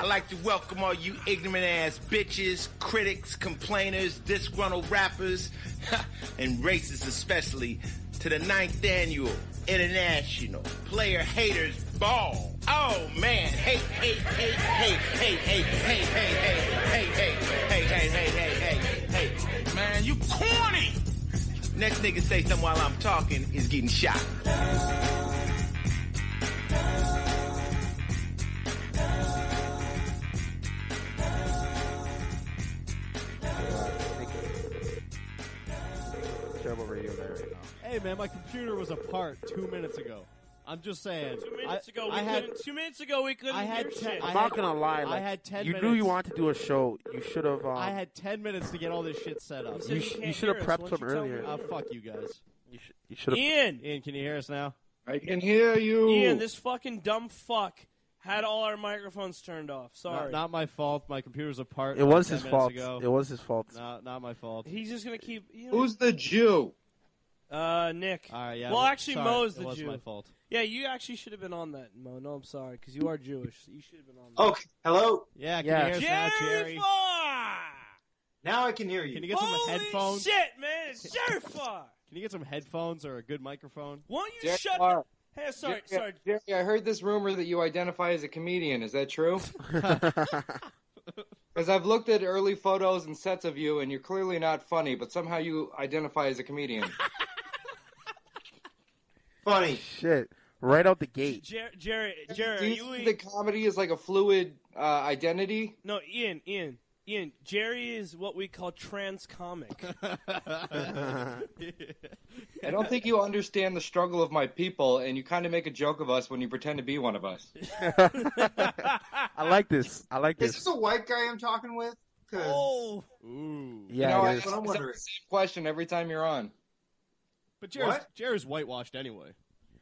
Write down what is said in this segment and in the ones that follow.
I'd like to welcome all you ignorant ass bitches, critics, complainers, disgruntled rappers, and racists especially, to the 9th Annual International Player Haters Ball. Oh man, hey, hey, hey, hey, hey, hey, hey, hey, hey, hey, hey, hey, hey, hey, hey, man, you corny! Next nigga say something while I'm talking is getting shot. Hey man, my computer was apart 2 minutes ago. I'm just saying. 2 minutes ago, we couldn't hear shit. I'm not gonna lie. Like, I had 10 minutes. You knew you wanted to do a show. You should have. I had 10 minutes to get all this shit set up. You should have prepped some earlier. Oh, fuck you guys. You should have. Ian, can you hear us now? I can hear you. Ian, this fucking dumb fuck had all our microphones turned off. Sorry. Not my fault. My computer's apart. It was his fault. Ago. It was his fault. No, not my fault. He's just gonna keep. You know, who's the Jew? Nick. All right, yeah, well, actually, Mo is the Jew. It was my fault. Yeah, you actually should have been on that, Mo. No, I'm sorry, because you are Jewish. You should have been on that. Oh, hello? Yeah, can you hear us now, Jerry? Now I can hear you. Can you get some headphones? Holy shit, man, it's Jerry Farr! Can you get some headphones or a good microphone? Won't you shut up? Hey, sorry. Jerry, I heard this rumor that you identify as a comedian. Is that true? Because I've looked at early photos and sets of you, and you're clearly not funny, but somehow you identify as a comedian. Funny shit right out the gate. Jerry, do you think that comedy is like a fluid identity? No, Ian. Jerry is what we call trans comic. I don't think you understand the struggle of my people, and you kind of make a joke of us when you pretend to be one of us. I like this. Is this a white guy I'm talking with? Oh, ooh. Yeah. You know, I'm wondering. It's the same question every time you're on. But Jerry's whitewashed anyway,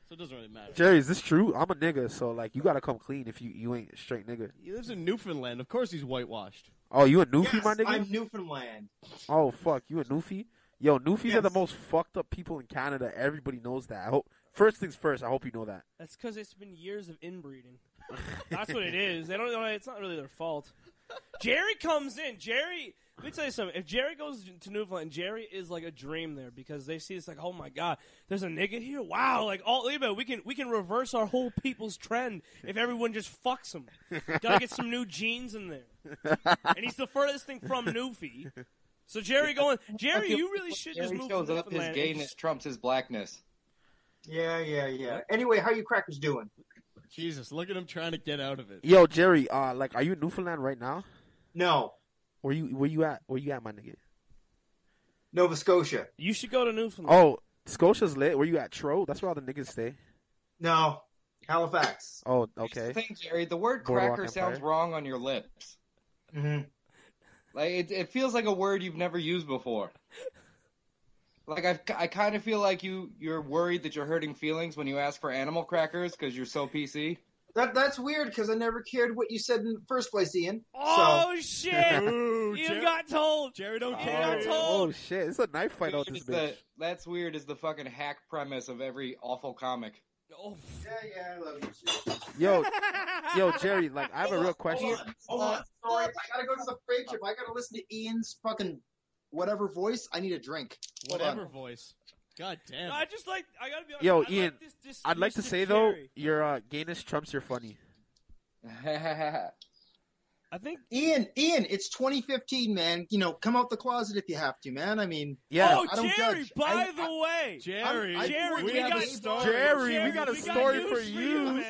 so it doesn't really matter. Jerry, is this true? I'm a nigga, so, like, you got to come clean if you ain't a straight nigga. He lives in Newfoundland. Of course he's whitewashed. Oh, you a Newfie, my nigga? I'm Newfoundland. Oh, fuck. You a Newfie? Yo, Newfies are the most fucked up people in Canada. Everybody knows that. I hope. First things first, I hope you know that. That's because it's been years of inbreeding. That's what it is. They don't know. It's not really their fault. Jerry comes in. Jerry... Let me tell you something. If Jerry goes to Newfoundland, Jerry is like a dream there because they see it's like, oh my god, there's a nigga here. Wow, like we can reverse our whole people's trend if everyone just fucks him. Gotta get some new genes in there. And he's the furthest thing from Newfie. So Jerry, you really should just move to Newfoundland. His gayness trumps his blackness. Yeah. Anyway, how you crackers doing? Jesus, look at him trying to get out of it. Yo, Jerry, are you in Newfoundland right now? No. Where you at, my nigga? Nova Scotia. You should go to Newfoundland. Oh, Scotia's lit. Where you at, Tro? That's where all the niggas stay. No, Halifax. Oh, okay. Think, Jerry, the word cracker sounds wrong on your lips. Mm-hmm. Like it feels like a word you've never used before. Like I kind of feel like you're worried that you're hurting feelings when you ask for animal crackers because you're so PC. That's weird because I never cared what you said in the first place, Ian. Oh, shit. Ooh, Ian got told. Jerry don't care. Oh, shit. It's a knife fight on this bitch. That's weird is the fucking hack premise of every awful comic. Oh. Yeah, I love you, too. Yo, Jerry, like, I have a real question. Hold on. Sorry, I gotta go to the fridge. If I gotta listen to Ian's fucking whatever voice, I need a drink. Whatever voice. God damn. No, I gotta be honest. Yo, Ian, I'd like to say, though, your gayness trumps your funny. I think... Ian, it's 2015, man. You know, come out the closet if you have to, man. I mean... Yeah. Oh, I don't Jerry, judge. By the way. Jerry, we got a story for you.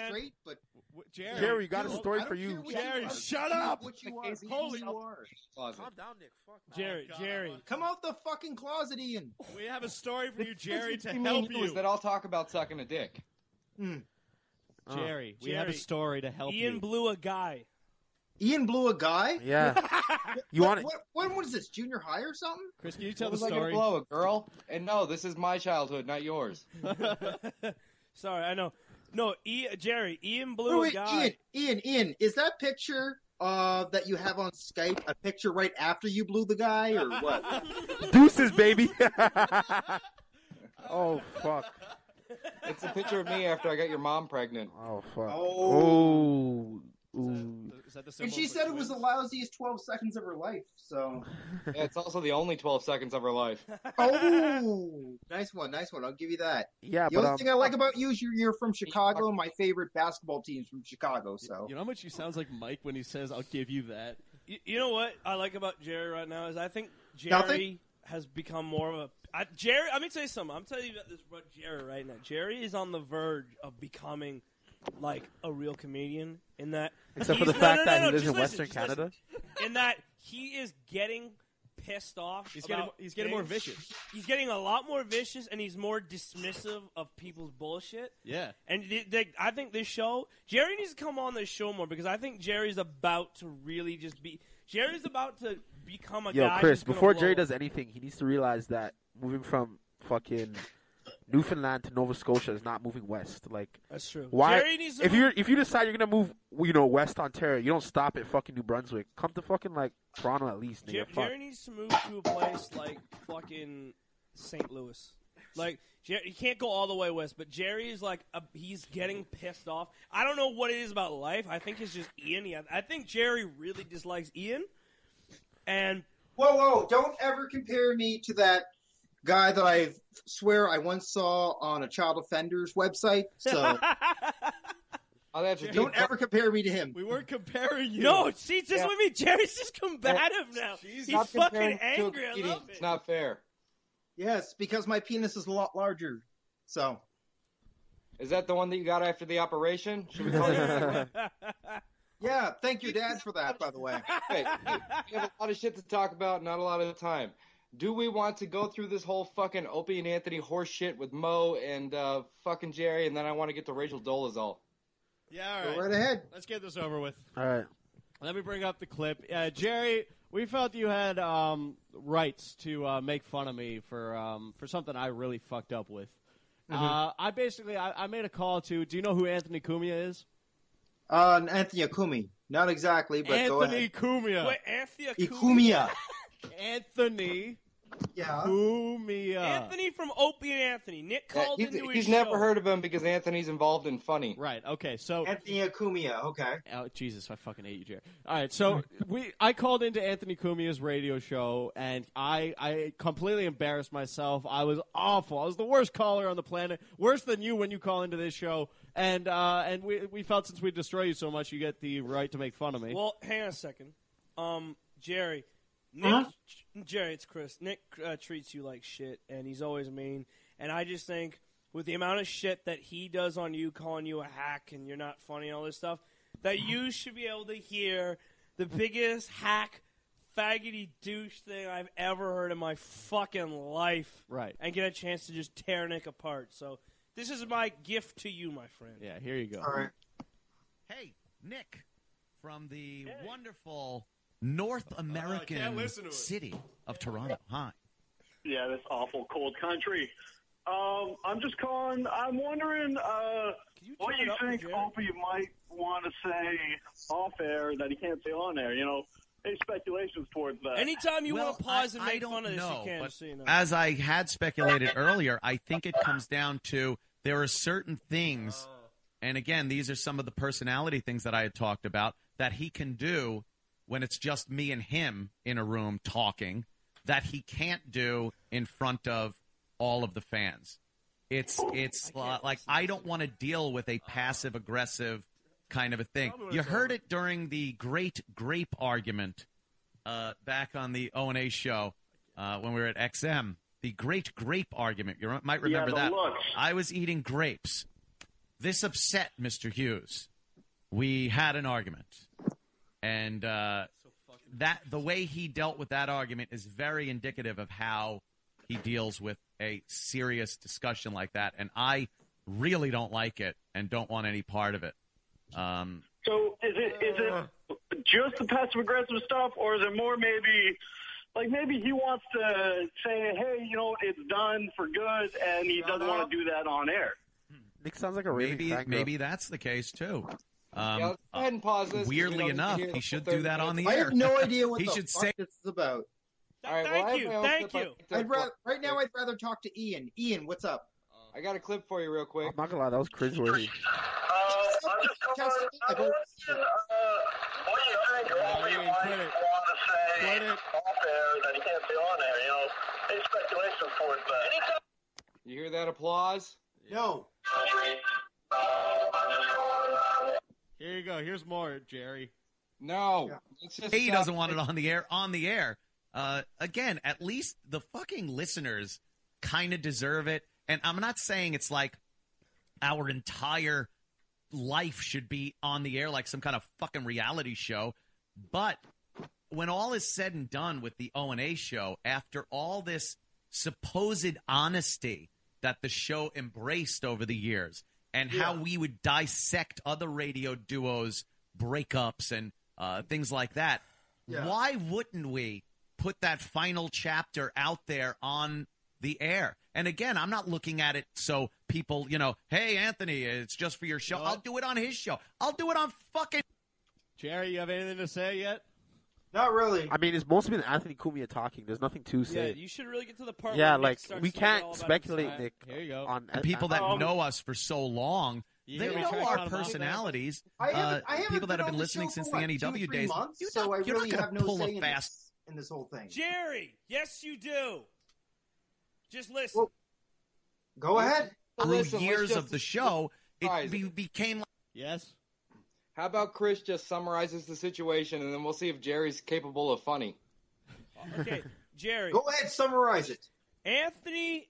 Jerry, we got a story for you. Jerry, shut up. What you are. Holy calm down, Nick. Fuck. Jerry. Come out the fucking closet, Ian. We have a story for you, Jerry, to help you. That I'll talk about sucking a dick. Jerry, we have a story to help you. Ian blew a guy. Ian blew a guy? Yeah. You want it? What is this, junior high or something? Chris, can you tell the story? I blow a girl? And no, this is my childhood, not yours. Sorry, I know. No, Jerry, Ian blew a guy. Ian, is that picture that you have on Skype a picture right after you blew the guy or what? Deuces, baby. Oh, fuck. It's a picture of me after I got your mom pregnant. Oh, fuck. Oh. Is that Set the symbol. And she said twins. It was the lousiest 12 seconds of her life, so. Yeah, it's also the only 12 seconds of her life. Oh! Nice one. I'll give you that. Yeah, the only thing I like about you is you're from Chicago, and my favorite basketball team's from Chicago, so. You know how much he sounds like Mike when he says, I'll give you that? You know what I like about Jerry right now is I think Jerry has become more of a... Jerry, let me tell you something. I'm telling you about this about Jerry right now. Jerry is on the verge of becoming... like a real comedian in that... Except for the fact that he lives in Western Canada? In that he is getting pissed off. He's getting more vicious. He's getting a lot more vicious, and he's more dismissive of people's bullshit. Yeah. And I think this show... Jerry needs to come on this show more, because I think Jerry's about to really just be... Jerry's about to become a guy... Yo, Chris, before Jerry does anything, he needs to realize that moving from fucking... Newfoundland to Nova Scotia is not moving west. Like, that's true. Why? If you decide you're gonna move, west Ontario, you don't stop at fucking New Brunswick. Come to fucking like Toronto at least. Nigga. Jerry needs to move to a place like fucking St. Louis. Like, Jerry, he can't go all the way west, but Jerry is like he's getting pissed off. I don't know what it is about life. I think it's just Ian. I think Jerry really dislikes Ian. And whoa, don't ever compare me to that guy that I swear I once saw on a child offender's website, so don't ever compare me to him. We weren't comparing you. No, see, it's just with me. Jerry's just combative now. He's fucking angry. I love it. It's not fair. Yes, because my penis is a lot larger. So, is that the one that you got after the operation? Should we call it? Yeah, thank you, Dad, for that. By the way, hey, we have a lot of shit to talk about, not a lot of time. Do we want to go through this whole fucking Opie and Anthony horse shit with Mo and fucking Jerry, and then I want to get to Rachel Dolezal? Yeah, all right. Go right ahead. Let's get this over with. All right. Let me bring up the clip. Jerry, we felt you had rights to make fun of me for something I really fucked up with. Mm-hmm. I made a call to, do you know who Anthony Cumia is? Anthony Cumia. Not exactly, but Anthony go ahead. Anthony Cumia. Cumia. Anthony from Opie and Anthony. Nick called into his show. He's never heard of him because Anthony's involved in funny. Right, okay, so... Anthony Cumia, okay. Oh, Jesus, I fucking hate you, Jerry. All right, so I called into Anthony Cumia's radio show, and I completely embarrassed myself. I was awful. I was the worst caller on the planet. Worse than you when you call into this show. And we felt since we destroy you so much, you get the right to make fun of me. Well, hang on a second. Jerry... Nick, huh? Jerry, it's Chris. Nick treats you like shit, and he's always mean. And I just think with the amount of shit that he does on you, calling you a hack and you're not funny and all this stuff, that you should be able to hear the biggest hack, faggoty douche thing I've ever heard in my fucking life. Right. And get a chance to just tear Nick apart. So this is my gift to you, my friend. Yeah, here you go. All right. Hey, Nick, from the wonderful... North American city of Toronto. Hi. Yeah, this awful cold country. I'm just calling. I'm wondering what you think Opie might want to say off air that he can't say on air. You know, any speculations towards that? Anytime you want to pause and make fun of this, you can. So as I had speculated earlier, I think it comes down to there are certain things, and again, these are some of the personality things that I had talked about, that he can do when it's just me and him in a room talking, that he can't do in front of all of the fans. It's like I don't want to deal with a passive-aggressive kind of a thing. You heard it during the Great Grape argument back on the O&A show when we were at XM. The Great Grape argument. You might remember that. Looks. I was eating grapes. This upset Mr. Hughes. We had an argument. And that the way he dealt with that argument is very indicative of how he deals with a serious discussion like that. And I really don't like it and don't want any part of it. So is it just the passive-aggressive stuff, or is it more maybe like maybe he wants to say, hey, you know, it's done for good, and he doesn't want to do that on air? Nick sounds like a maybe that's the case, too. Yeah, go ahead and pause this. Weirdly enough, he should do that on the air. I have no idea what the fuck this is about. Thank you. I'd rather talk to Ian. Ian, what's up? I got a clip for you real quick. I'm not going to lie, that was cringeworthy. I'm just coming on. What do you quit it. I want to say quit it. Off air that he can't be on air. You know, any speculation for it, but anytime. You hear that applause? Yeah. No. Here you go. Here's more, Jerry. No. Yeah. He doesn't want it on the air. On the air. Again, at least the fucking listeners kind of deserve it. And I'm not saying it's like our entire life should be on the air like some kind of fucking reality show. But when all is said and done with the O&A show, after all this supposed honesty that the show embraced over the years and how we would dissect other radio duos, breakups, and things like that, why wouldn't we put that final chapter out there on the air? And again, I'm not looking at it so people, you know, hey, Anthony, it's just for your show. What? I'll do it on his show. I'll do it on fucking... Jerry, you have anything to say yet? Not really. I mean, it's mostly been Anthony Cumia talking. There's nothing to say. Yeah, you should really get to the part where Nick starts we can't speculate, Nick. Here you go. On, and people that know us for so long, they know our personalities. I haven't people that have been listening since the NEW days. So I really have no say in this whole thing. Jerry, yes, you do. Just listen. Well, go ahead. Through years of the show, it became like... Yes? How about Chris just summarizes the situation, and then we'll see if Jerry's capable of funny. Okay, Jerry. Go ahead, summarize it. Anthony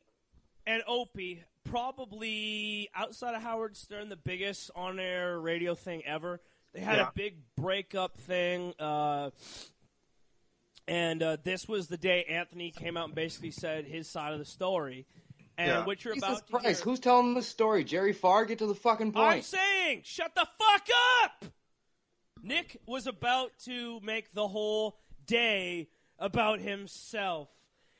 and Opie, probably outside of Howard Stern, the biggest on-air radio thing ever. They had a big breakup thing, and this was the day Anthony came out and basically said his side of the story. And what you're Jesus about to Christ, hear... who's telling this story? Jerry Farr, get to the fucking point. I'm saying, shut the fuck up! Nick was about to make the whole day about himself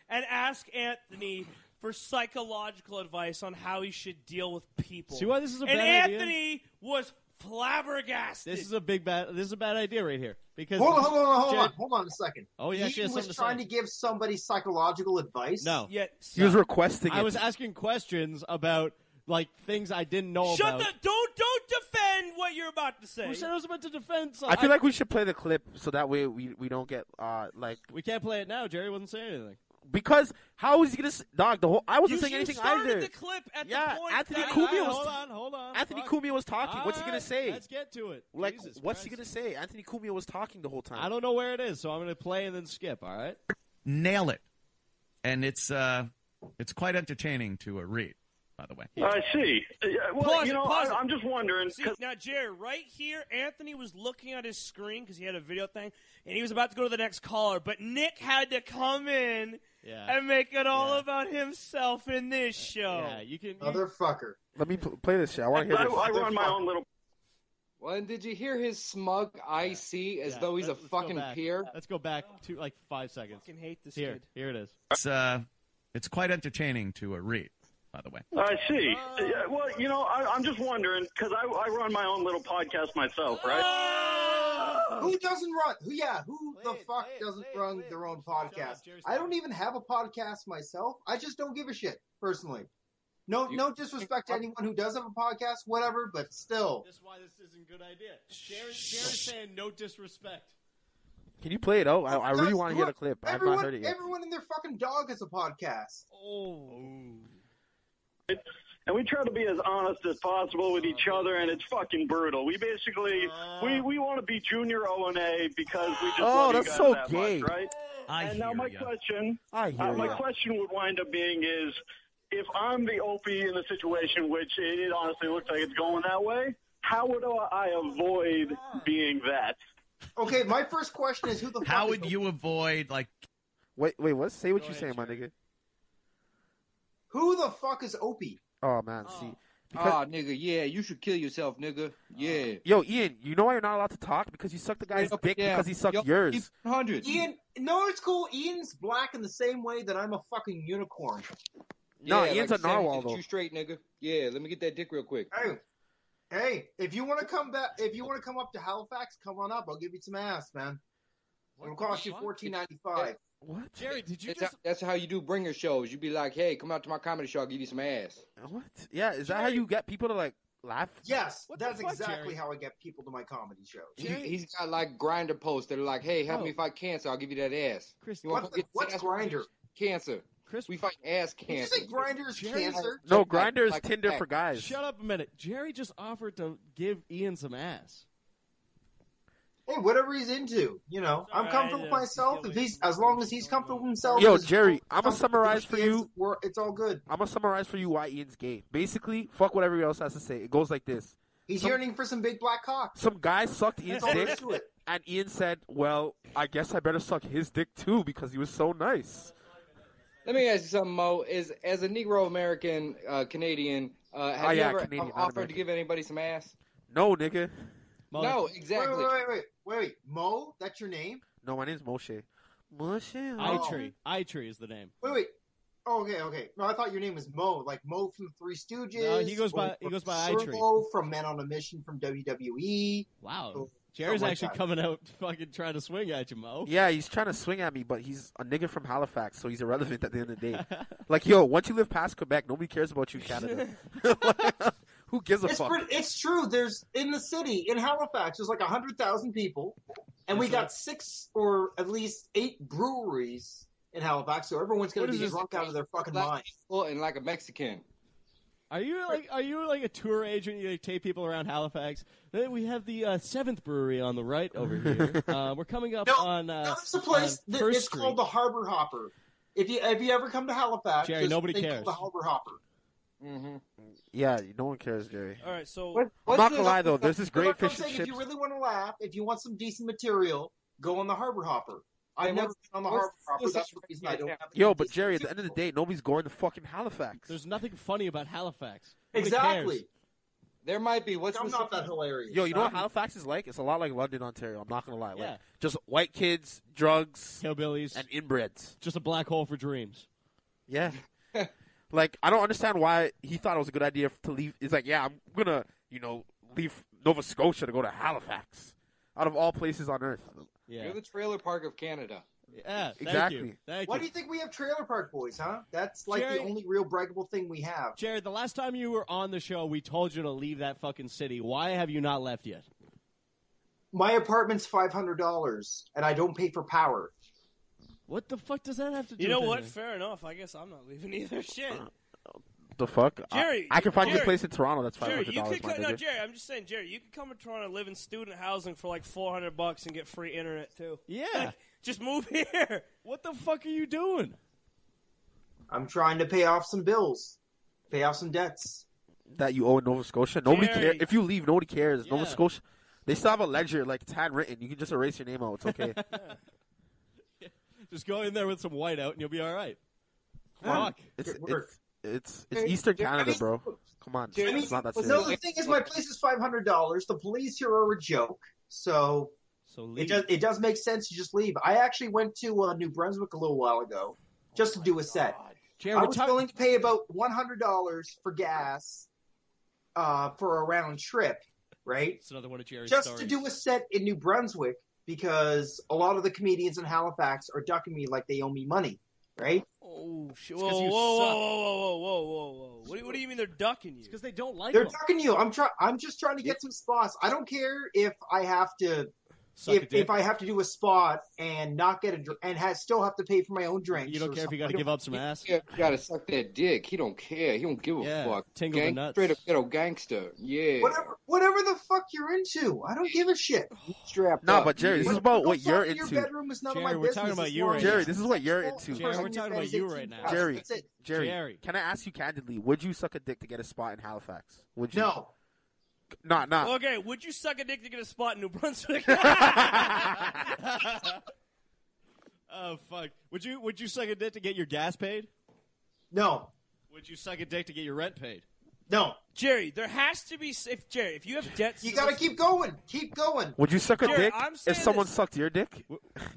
and ask Anthony for psychological advice on how he should deal with people. See why this is a bad idea? And Anthony was flabbergasted. This is a bad idea right here. Because hold on a second. Oh yeah, she has something to say. He was trying to give somebody psychological advice. No, he was requesting. I was asking questions about like things I didn't know about. Shut up! Don't defend what you're about to say. Who said I was about to defend something? I feel like we should play the clip so that way we don't get like we can't play it now. Jerry wasn't saying anything. Because how is he gonna dog the whole? I wasn't saying anything either. You started the clip at the point. Anthony Cumia was hold on. Anthony Cumia was talking. What's he gonna say? Let's get to it. Like, Jesus what's he gonna say? Anthony Cumia was talking the whole time. I don't know where it is, so I'm gonna play and then skip. All right. Nail it, and it's quite entertaining to read. By the way, I see. Well, pause I'm just wondering. See, now, Jerry, right here, Anthony was looking at his screen because he had a video thing, and he was about to go to the next caller, but Nick had to come in and make it all about himself in this show. Yeah, you can. Motherfucker. Let me play this show. I want to hear this. I run my own little. Well, and did you hear his smug IC as though he's a fucking peer? Let's go back to like 5 seconds. I fucking hate this kid. Here it is. It's quite entertaining to read. By the way, I see. Well, I'm just wondering because I run my own little podcast myself, right? Who doesn't run? Who the fuck doesn't run their own podcast? I don't even have a podcast myself. I just don't give a shit personally. No disrespect to anyone who does have a podcast, whatever. But still, that's why this isn't a good idea. Sharon's saying no disrespect. Can you play it? Oh, I really want to hear the clip. I've not heard it yet. Everyone and their fucking dog has a podcast. Oh. And we try to be as honest as possible with each other, and it's fucking brutal. We basically we want to be junior O&A because we just love you guys so that much, right? My question would wind up being is, if I'm the Opie in the situation, which it honestly looks like it's going that way, how would I avoid being that? Okay, my first question is, who the fuck how would you avoid, like... Wait, what? Say what you're saying, my nigga. Who the fuck is Opie? Oh, man, see. Nigga, yeah, you should kill yourself, nigga. Yeah. Yo, Ian, you know why you're not allowed to talk? Because you sucked the guy's dick because he sucked yours. 100. Ian, no, it's cool. Ian's black in the same way that I'm a fucking unicorn. No, yeah, Ian's like a narwhal, though. You straight, nigga. Yeah, let me get that dick real quick. Hey, if you want to come back, if you want to come up to Halifax, come on up. I'll give you some ass, man. It'll cost you $14.95. What? Jerry, did you that's how you do bringer shows. You be like, hey, come out to my comedy show. I'll give you some ass. What? Yeah, is that how you get people to, like, laugh? Yes, that's exactly how I get people to my comedy show. He's got like Grindr posts that are like, hey, help me fight cancer. I'll give you that ass. Chris, what's Grindr? Cancer. Chris, we fight ass cancer. Did you say Grindr is cancer? No, Grindr is like Tinder for guys. Shut up a minute. Jerry just offered to give Ian some ass. Hey, whatever he's into, you know. I'm comfortable with myself. As long as he's comfortable with himself. Yo, Jerry, I'm going to summarize for you. It's all good. I'm going to summarize for you why Ian's gay. Basically, fuck what everybody else has to say. It goes like this. He's yearning for some big black cock. Some guy sucked Ian's dick, and Ian said, well, I guess I better suck his dick too because he was so nice. Let me ask you something, Mo. As a Negro-American Canadian, have you ever offered to give anybody some ass? No, nigga. Mo. No, exactly. Wait. Mo? That's your name? No, my name's Moshe. Moshe? I tree is the name. Wait. Oh, okay. No, I thought your name was Mo, like Mo from the Three Stooges. No, he goes by I tree. Serbo from Men on a Mission from WWE. Wow. So, Jerry's actually coming out fucking trying to swing at you, Mo. Yeah, he's trying to swing at me, but he's a nigga from Halifax, so he's irrelevant at the end of the day. Like, yo, once you live past Quebec, nobody cares about you, Canada. Who gives a fuck? It's true. There's in the city, in Halifax, there's like 100,000 people, and we got 6 or at least 8 breweries in Halifax, so everyone's going to be drunk out of their fucking mind. Well, and like a Mexican. Are you like a tour agent? You take people around Halifax. We have the 7th brewery on the right over here. We're coming up on. That's the place. It's called the Harbor Hopper. If you ever come to Halifax, Jerry, nobody cares. The Harbor Hopper. Mm-hmm. Yeah, no one cares, Jerry. All right, so I'm not gonna lie though. There's this great fish and chips. If you really want to laugh, if you want some decent material, go on the Harbor Hopper. I've never been on the Harbor Hopper. That's the reason I don't have any. Yo, but Jerry, at the end of the day, nobody's going to fucking Halifax. There's nothing funny about Halifax. Exactly. There might be. I'm not that hilarious. Yo, you know what Halifax is like? It's a lot like London, Ontario. I'm not gonna lie. Yeah. Like, just white kids, drugs, hillbillies, and inbreds. Just a black hole for dreams. Yeah. Like, I don't understand why he thought it was a good idea to leave. It's like, yeah, I'm going to, leave Nova Scotia to go to Halifax, out of all places on earth. Yeah. You're the Trailer Park of Canada. Yeah, exactly. Why do you think we have Trailer Park Boys, huh? That's like Jared, the only real breakable thing we have. Jared, the last time you were on the show, we told you to leave that fucking city. Why have you not left yet? My apartment's $500, and I don't pay for power. What the fuck does that have to do with anything? You know what? Fair enough. I guess I'm not leaving either. Shit. The fuck? Jerry. I can find a place in Toronto that's $500. Jerry, I'm just saying, Jerry, you can come to Toronto and live in student housing for like $400 and get free internet too. Yeah. Like, just move here. What the fuck are you doing? I'm trying to pay off some bills. Pay off some debts. That you owe in Nova Scotia? Nobody cares. If you leave, nobody cares. Yeah. Nova Scotia, they still have a ledger. Like, it's handwritten. You can just erase your name out. It's okay. Yeah. Just go in there with some whiteout, and you'll be all right. Fuck. It's Eastern Canada, bro. Come on. It's not that serious. No, the thing is, my place is $500. The police here are a joke, so leave. It does make sense to just leave. I actually went to New Brunswick a little while ago just to do a set. Jerry, I was willing to pay about $100 for gas for a round trip, right? It's another one of Jerry's stories. Just to do a set in New Brunswick. Because a lot of the comedians in Halifax are ducking me like they owe me money, right? Oh, shit. Whoa. What do you mean they're ducking you? It's because they don't like them. They're ducking you. I'm just trying to get some spots. I don't care if I have to do a spot and not get a drink and still have to pay for my own drinks. You don't care if you got to give up some ass? You got to suck that dick. He don't care. He don't give a fuck. Tingle the nuts. Straight up ghetto gangster. Yeah. Whatever the fuck you're into. I don't give a shit. Strapped up. No, but Jerry, this is about what you're into. Your bedroom is none of my business. Jerry, we're talking about you right now. Jerry, this is what you're into. Jerry, we're talking about you right now. Jerry, can I ask you candidly, would you suck a dick to get a spot in Halifax? Would you? No. Nah. Okay, would you suck a dick to get a spot in New Brunswick? Oh, fuck. Would you suck a dick to get your gas paid? No. Would you suck a dick to get your rent paid? No. Jerry, there has to be... If you have debts... You gotta keep going. Keep going. Would you suck a dick if someone sucked your dick?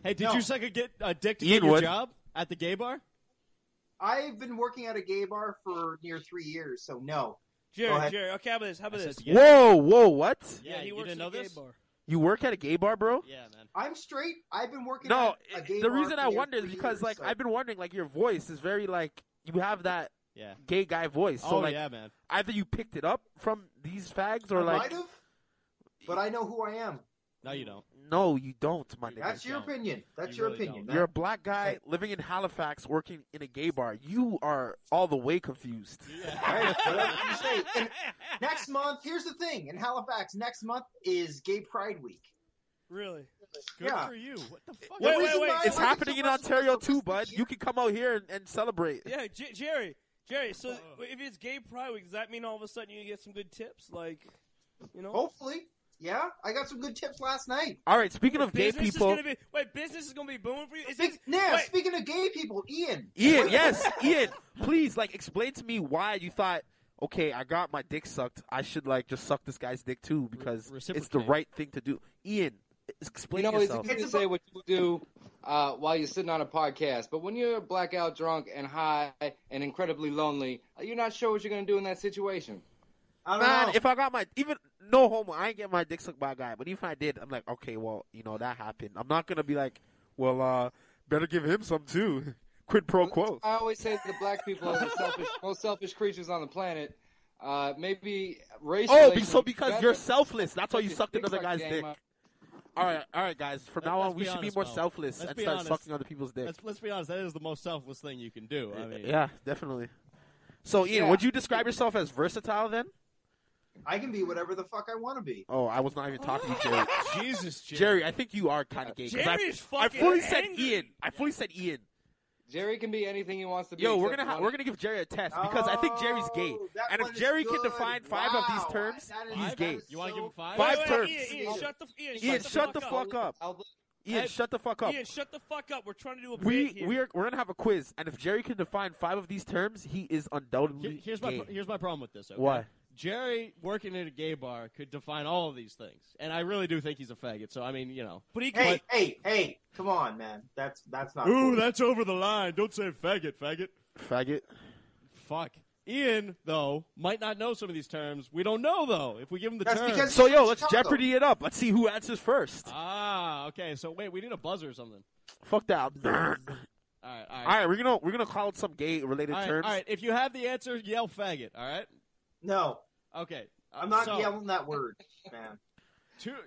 Hey, did you suck a dick to get your job at the gay bar? I've been working at a gay bar for near 3 years, so no. Jerry, okay, how about this? Whoa, what? Yeah, you didn't know this? You work at a gay bar, bro? Yeah, man. I'm straight. I've been working at a gay bar. The reason I wonder is because, like, I've been wondering, like, your voice is very, like, you have that gay guy voice. So, man. Either you picked it up from these fags or I might have, but I know who I am. No, you don't. No, you don't, my nigga. That's your opinion. That's your opinion. You're a black guy living in Halifax working in a gay bar. You are all the way confused. Yeah. Right, you say. Next month, here's the thing. In Halifax, next month is Gay Pride Week. Really? Good for you. What the fuck? Wait. It's happening in Ontario too, bud. You can come out here and celebrate. Yeah, Jerry, so if it's Gay Pride Week, does that mean all of a sudden you get some good tips? Like, you know? Hopefully. Yeah, I got some good tips last night. All right, speaking of gay people. Business is going to be booming for you? Speaking of gay people, Ian, yes, Ian. Please, explain to me why you thought, okay, I got my dick sucked. I should, just suck this guy's dick, too, because it's the right thing to do. Ian, explain yourself. You can say what you do while you're sitting on a podcast, but when you're blackout drunk and high and incredibly lonely, you're not sure what you're going to do in that situation. I don't know. If I got no homo, I ain't getting my dick sucked by a guy. But if I did, I'm like, okay, well, that happened. I'm not going to be like, well, better give him some too. Quid pro quo. I always say that the black people are the most selfish creatures on the planet. Maybe racial. Oh, so because you're selfless. That's why you sucked another guy's dick. All right, guys. From now on, we should be more selfless and start sucking other people's dick. Let's be honest. That is the most selfless thing you can do. I mean, yeah, definitely. So, Ian, would you describe yourself as versatile then? I can be whatever the fuck I want to be. Oh, I was not even talking to Jerry. Jesus, Jerry, I think you are kind of gay. Jerry's fucking angry. I fully said Ian. Jerry can be anything he wants to be. Yo, we're gonna give Jerry a test because I think Jerry's gay. And if Jerry can define five of these terms, he's gay. You want to give him five? Five terms. Ian, shut the fuck up. Ian, shut the fuck up. Ian, shut the fuck up. We're trying to do a bit here. We're going to have a quiz, and if Jerry can define five of these terms, he is undoubtedly gay. Here's my problem with this, okay? Why? Jerry, working in a gay bar, could define all of these things, and I really do think he's a faggot, so, I mean, you know. But hey, come on, man. That's not cool. That's over the line. Don't say faggot. Faggot. Fuck. Ian, though, might not know some of these terms. We don't know, though, if we give him the terms. So, let's Jeopardy it up. Let's see who answers first. Ah, okay. So, wait, we need a buzzer or something. Fuck that. All right. We're gonna call it some gay-related terms. All right. If you have the answer, yell faggot, all right? No. Okay. I'm not yelling that word, man.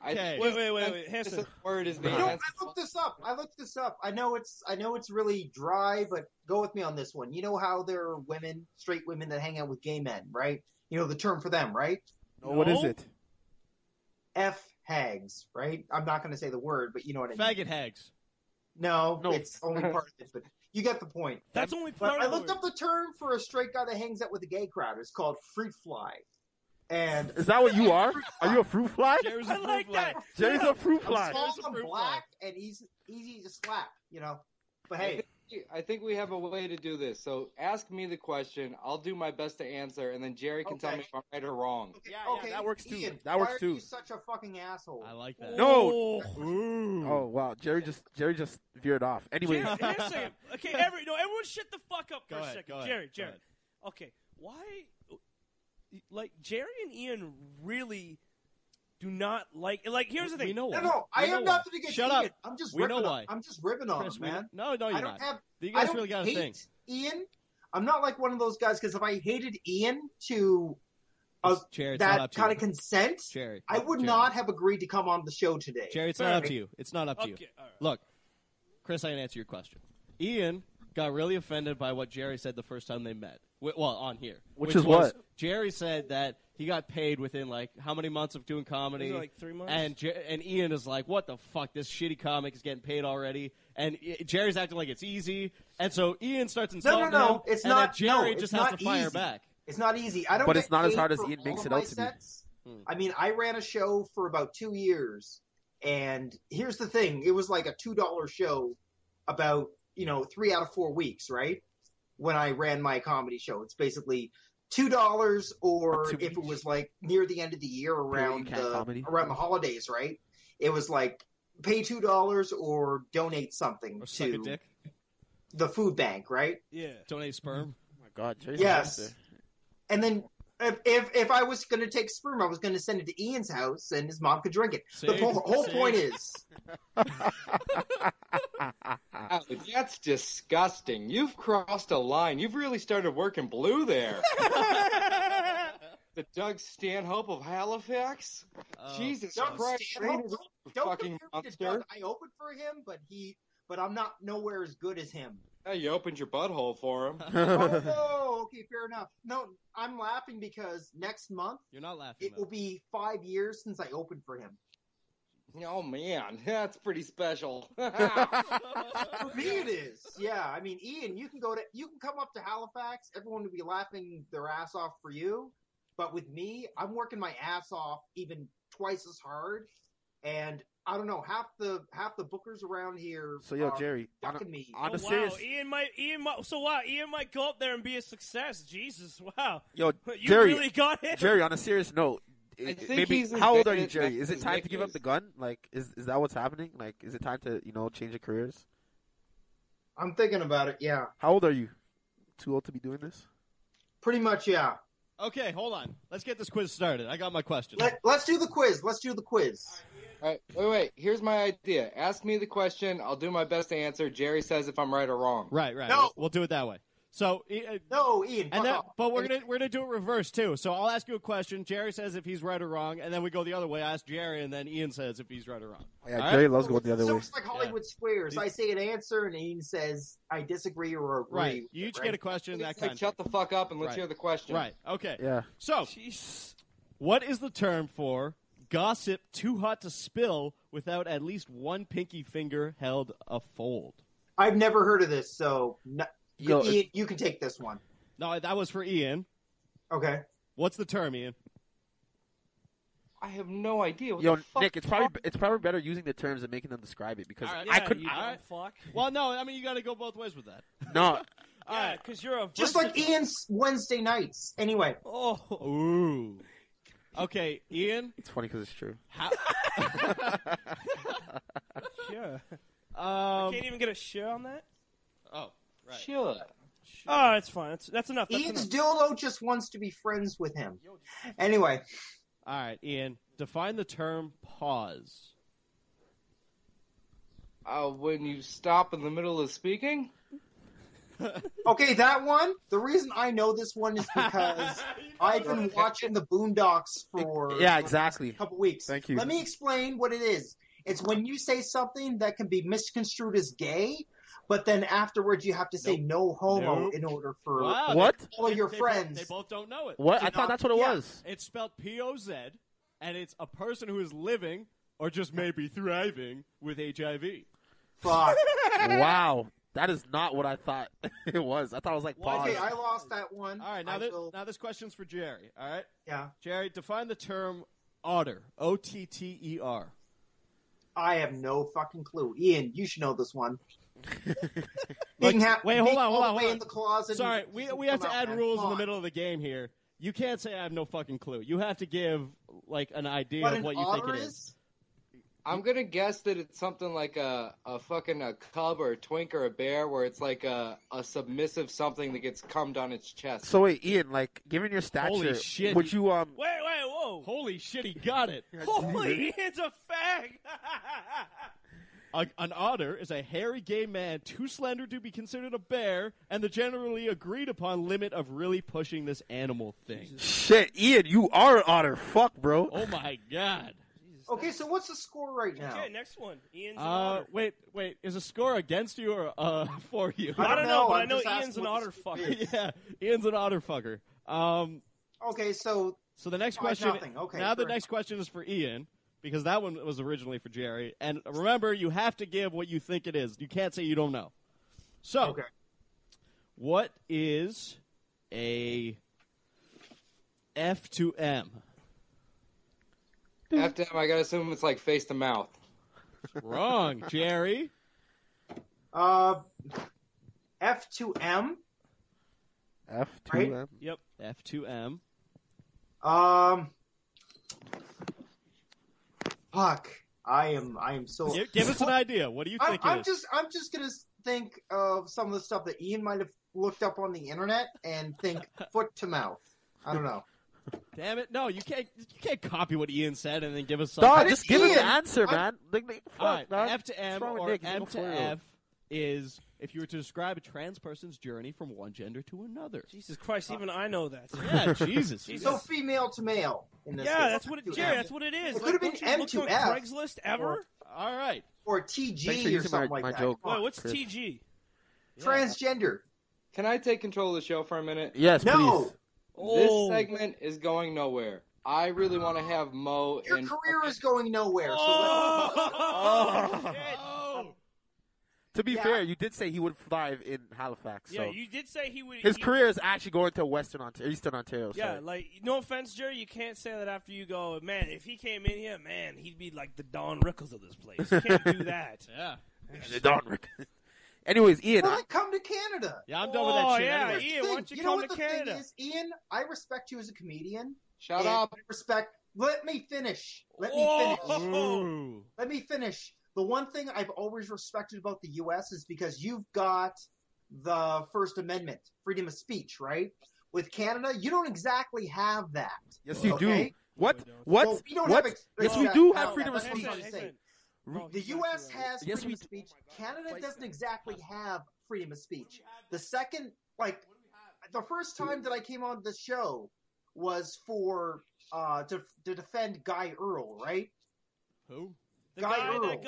Wait. Hanson. Word is I looked this up. I know it's really dry, but go with me on this one. You know how there are women, straight women that hang out with gay men, right? You know the term for them, right? No. What is it? F-hags, right? I'm not going to say the word, but you know what I mean. Faggot hags. No, it's only part of it, but you get the point. That's only part of it. I looked up the term for a straight guy that hangs out with a gay crowd. It's called fruit fly. And is that what you are? Are you a fruit fly? Jerry's a fruit fly. Jerry's a fruit fly. I'm black and he's easy to slap, you know. But hey. I think we have a way to do this. So ask me the question. I'll do my best to answer, and then Jerry can tell me if I'm right or wrong. Okay. Yeah, that works too. Ian, that works too. Why are you such a fucking asshole? I like that. No. Ooh. Oh wow, Jerry just veered off. Anyway, here's a second. Okay, everyone, shut the fuck up for a second. Jerry. Okay, why? Jerry and Ian really do not like. Here's the thing. We know why. No, I have nothing against Ian. Shut up. I'm just ripping on him, man. No, you're not. You guys really got a thing. Ian, I'm not like one of those guys because if I hated Ian to that kind of consent, I would not have agreed to come on the show today. Jerry, it's not up to you. It's not up to you. Look, Chris, I can answer your question. Ian got really offended by what Jerry said the first time they met. Well, on here. Which was what? Jerry said that he got paid within, how many months of doing comedy? It 3 months? And Ian is like, what the fuck? This shitty comic is getting paid already. And Jerry's acting like it's easy. And so Ian starts insulting him. It's not. Jerry just has to fire back. It's not easy. But it's not as hard as Ian makes it out to be. I mean, I ran a show for about 2 years. And here's the thing. It was like a $2 show about, 3 out of 4 weeks, right? When I ran my comedy show, it's basically $2 or if it was near the end of the year around the holidays, right? It was pay $2 or donate something or suck a dick. The food bank, right? Yeah. Donate sperm. Oh my God. Jason, yes. And then if I was going to take sperm, I was going to send it to Ian's house and his mom could drink it. The whole point is. That's disgusting. You've crossed a line. You've really started working blue there. The Doug Stanhope of Halifax? Jesus Christ. Fucking monster. I opened for him, but I'm not nowhere as good as him. Yeah, you opened your butthole for him. Oh, okay, fair enough. No, I'm laughing because next month you're not laughing. It will be 5 years since I opened for him. Oh, man, that's pretty special. For me it is. Yeah, I mean, Ian, you can come up to Halifax. Everyone will be laughing their ass off for you. But with me, I'm working my ass off even twice as hard. And I don't know, half the bookers around here. So yo, Jerry, fucking me. Wow. Ian might go up there and be a success. Jesus, wow. Yo, you Jerry, really got him. Jerry, on a serious note, how old are you, Jerry? Is it time to give up the gun? Like, is that what's happening? Like, is it time to change your careers? I'm thinking about it. Yeah. How old are you? Too old to be doing this? Pretty much, yeah. Okay, hold on. Let's get this quiz started. I got my question. Let's do the quiz. Let's do the quiz. All right, wait. Here's my idea. Ask me the question. I'll do my best to answer. Jerry says if I'm right or wrong. Right. No. We'll do it that way. So no, Ian. And then, but we're gonna do it reverse too. So I'll ask you a question. Jerry says if he's right or wrong, and then we go the other way. I ask Jerry, and then Ian says if he's right or wrong. Yeah, all Jerry loves going the other way. So it's like Hollywood Squares. I say an answer, and Ian says I disagree or agree. Right. You each get a question. That kind. Like, shut the fuck up and let's hear the question. Right. Okay. Yeah. So, what is the term for gossip too hot to spill without at least one pinky finger held afold? I've never heard of this, so. Yo, Ian, you can take this one. No, that was for Ian. Okay. What's the term, Ian? I have no idea. What the fuck, Nick, it's probably better using the terms and making them describe it because I couldn't. Fuck. Well, no, I mean you got to go both ways with that. No. All right, because you're a just like Ian's Wednesday nights. Anyway. Oh. Ooh. Okay, Ian. It's funny because it's true. Sure. I can't even get a share on that. Oh. Right. Sure. Oh, it's fine. That's enough. Ian's dildo just wants to be friends with him. Anyway. All right, Ian. Define the term pause. When you stop in the middle of speaking? Okay, that one. The reason I know this one is because I've been watching the Boondocks for a couple weeks. Thank you. Let me explain what it is. It's when you say something that can be misconstrued as gay. But then afterwards, you have to say no homo in order for all of your friends. They both don't know it. What? I thought that's what it was. It's spelled POZ, and it's a person who is living or just maybe thriving with HIV. Fuck. Wow. That is not what I thought it was. I thought it was like pause. Okay, I lost that one. All right, now this question's for Jerry, all right? Yeah. Jerry, define the term otter, O-T-T-E-R. I have no fucking clue. Ian, you should know this one. Like, wait, hold on. In the closet. Sorry, we have to add rules in the middle of the game here. You can't say I have no fucking clue. You have to give like an idea of what you think it is. I'm gonna guess that it's something like a fucking a cub or a twink or a bear, where it's like a submissive something that gets cummed on its chest. So wait, Ian, like given your stature, holy shit, would you Wait, whoa! Holy shit, he got it! Holy, Ian's a fag! An otter is a hairy gay man too slender to be considered a bear, and the generally agreed upon limit of really pushing this animal thing. Shit, Ian, you are an otter. Fuck, bro. Oh, my God. Jesus. Okay, so what's the score right now? Okay, next one. Ian's an otter. Wait. Is the score against you or for you? I don't know, but I know Ian's an otter fucker. Yeah, Ian's an otter fucker. Okay, so the next question. Okay, now the next question is for Ian. Because that one was originally for Jerry. And remember, you have to give what you think it is. You can't say you don't know. So, What is a F to M? F to M, I got to assume it's like face to mouth. Wrong, Jerry. F to M? F to M? Yep, F to M. Fuck! I am so. Give us an idea. What do you think? I'm just gonna think of some of the stuff that Ian might have looked up on the internet and think foot to mouth. I don't know. Damn it! No, you can't copy what Ian said and then give us something. No, just give us the answer, man. All right, F to M or M to F is if you were to describe a trans person's journey from one gender to another. Jesus Christ, even I know that. Yeah, Jesus. So female to male. In this case. That's what it, Jerry, that's what it is. It could have been M2F. Craigslist ever? All right. Or TG or something like that. Joke. Wait, what's Chris. TG? Yeah. Transgender. Can I take control of the show for a minute? Yes, please. Oh. This segment is going nowhere. I really want to have Mo. Your career is going nowhere. Oh! So to be fair, you did say he would thrive in Halifax. So. Yeah, you did say he would. His career is actually going to Eastern Ontario. Yeah, like, no offense, Jerry, you can't say that after you go, man, if he came in here, man, he'd be like the Don Rickles of this place. You can't do that. Yeah. The Don Rickles. Anyways, Ian. Well, come to Canada. Yeah, I'm done with that shit. Yeah, anyway. Ian, why don't you come to Canada? Thing is, Ian, I respect you as a comedian. Shut up. I respect. Let me finish. Let me finish. The one thing I've always respected about the U.S. is because you've got the First Amendment, freedom of speech, right? With Canada, you don't exactly have that. Yes, you do. What? What? Well, we don't have yes, we do have freedom of speech. No, the U.S. has freedom of speech. Canada doesn't exactly have freedom of speech. The second, the first time that I came on the show was to defend Guy Earle, right? Who? Guy Earle.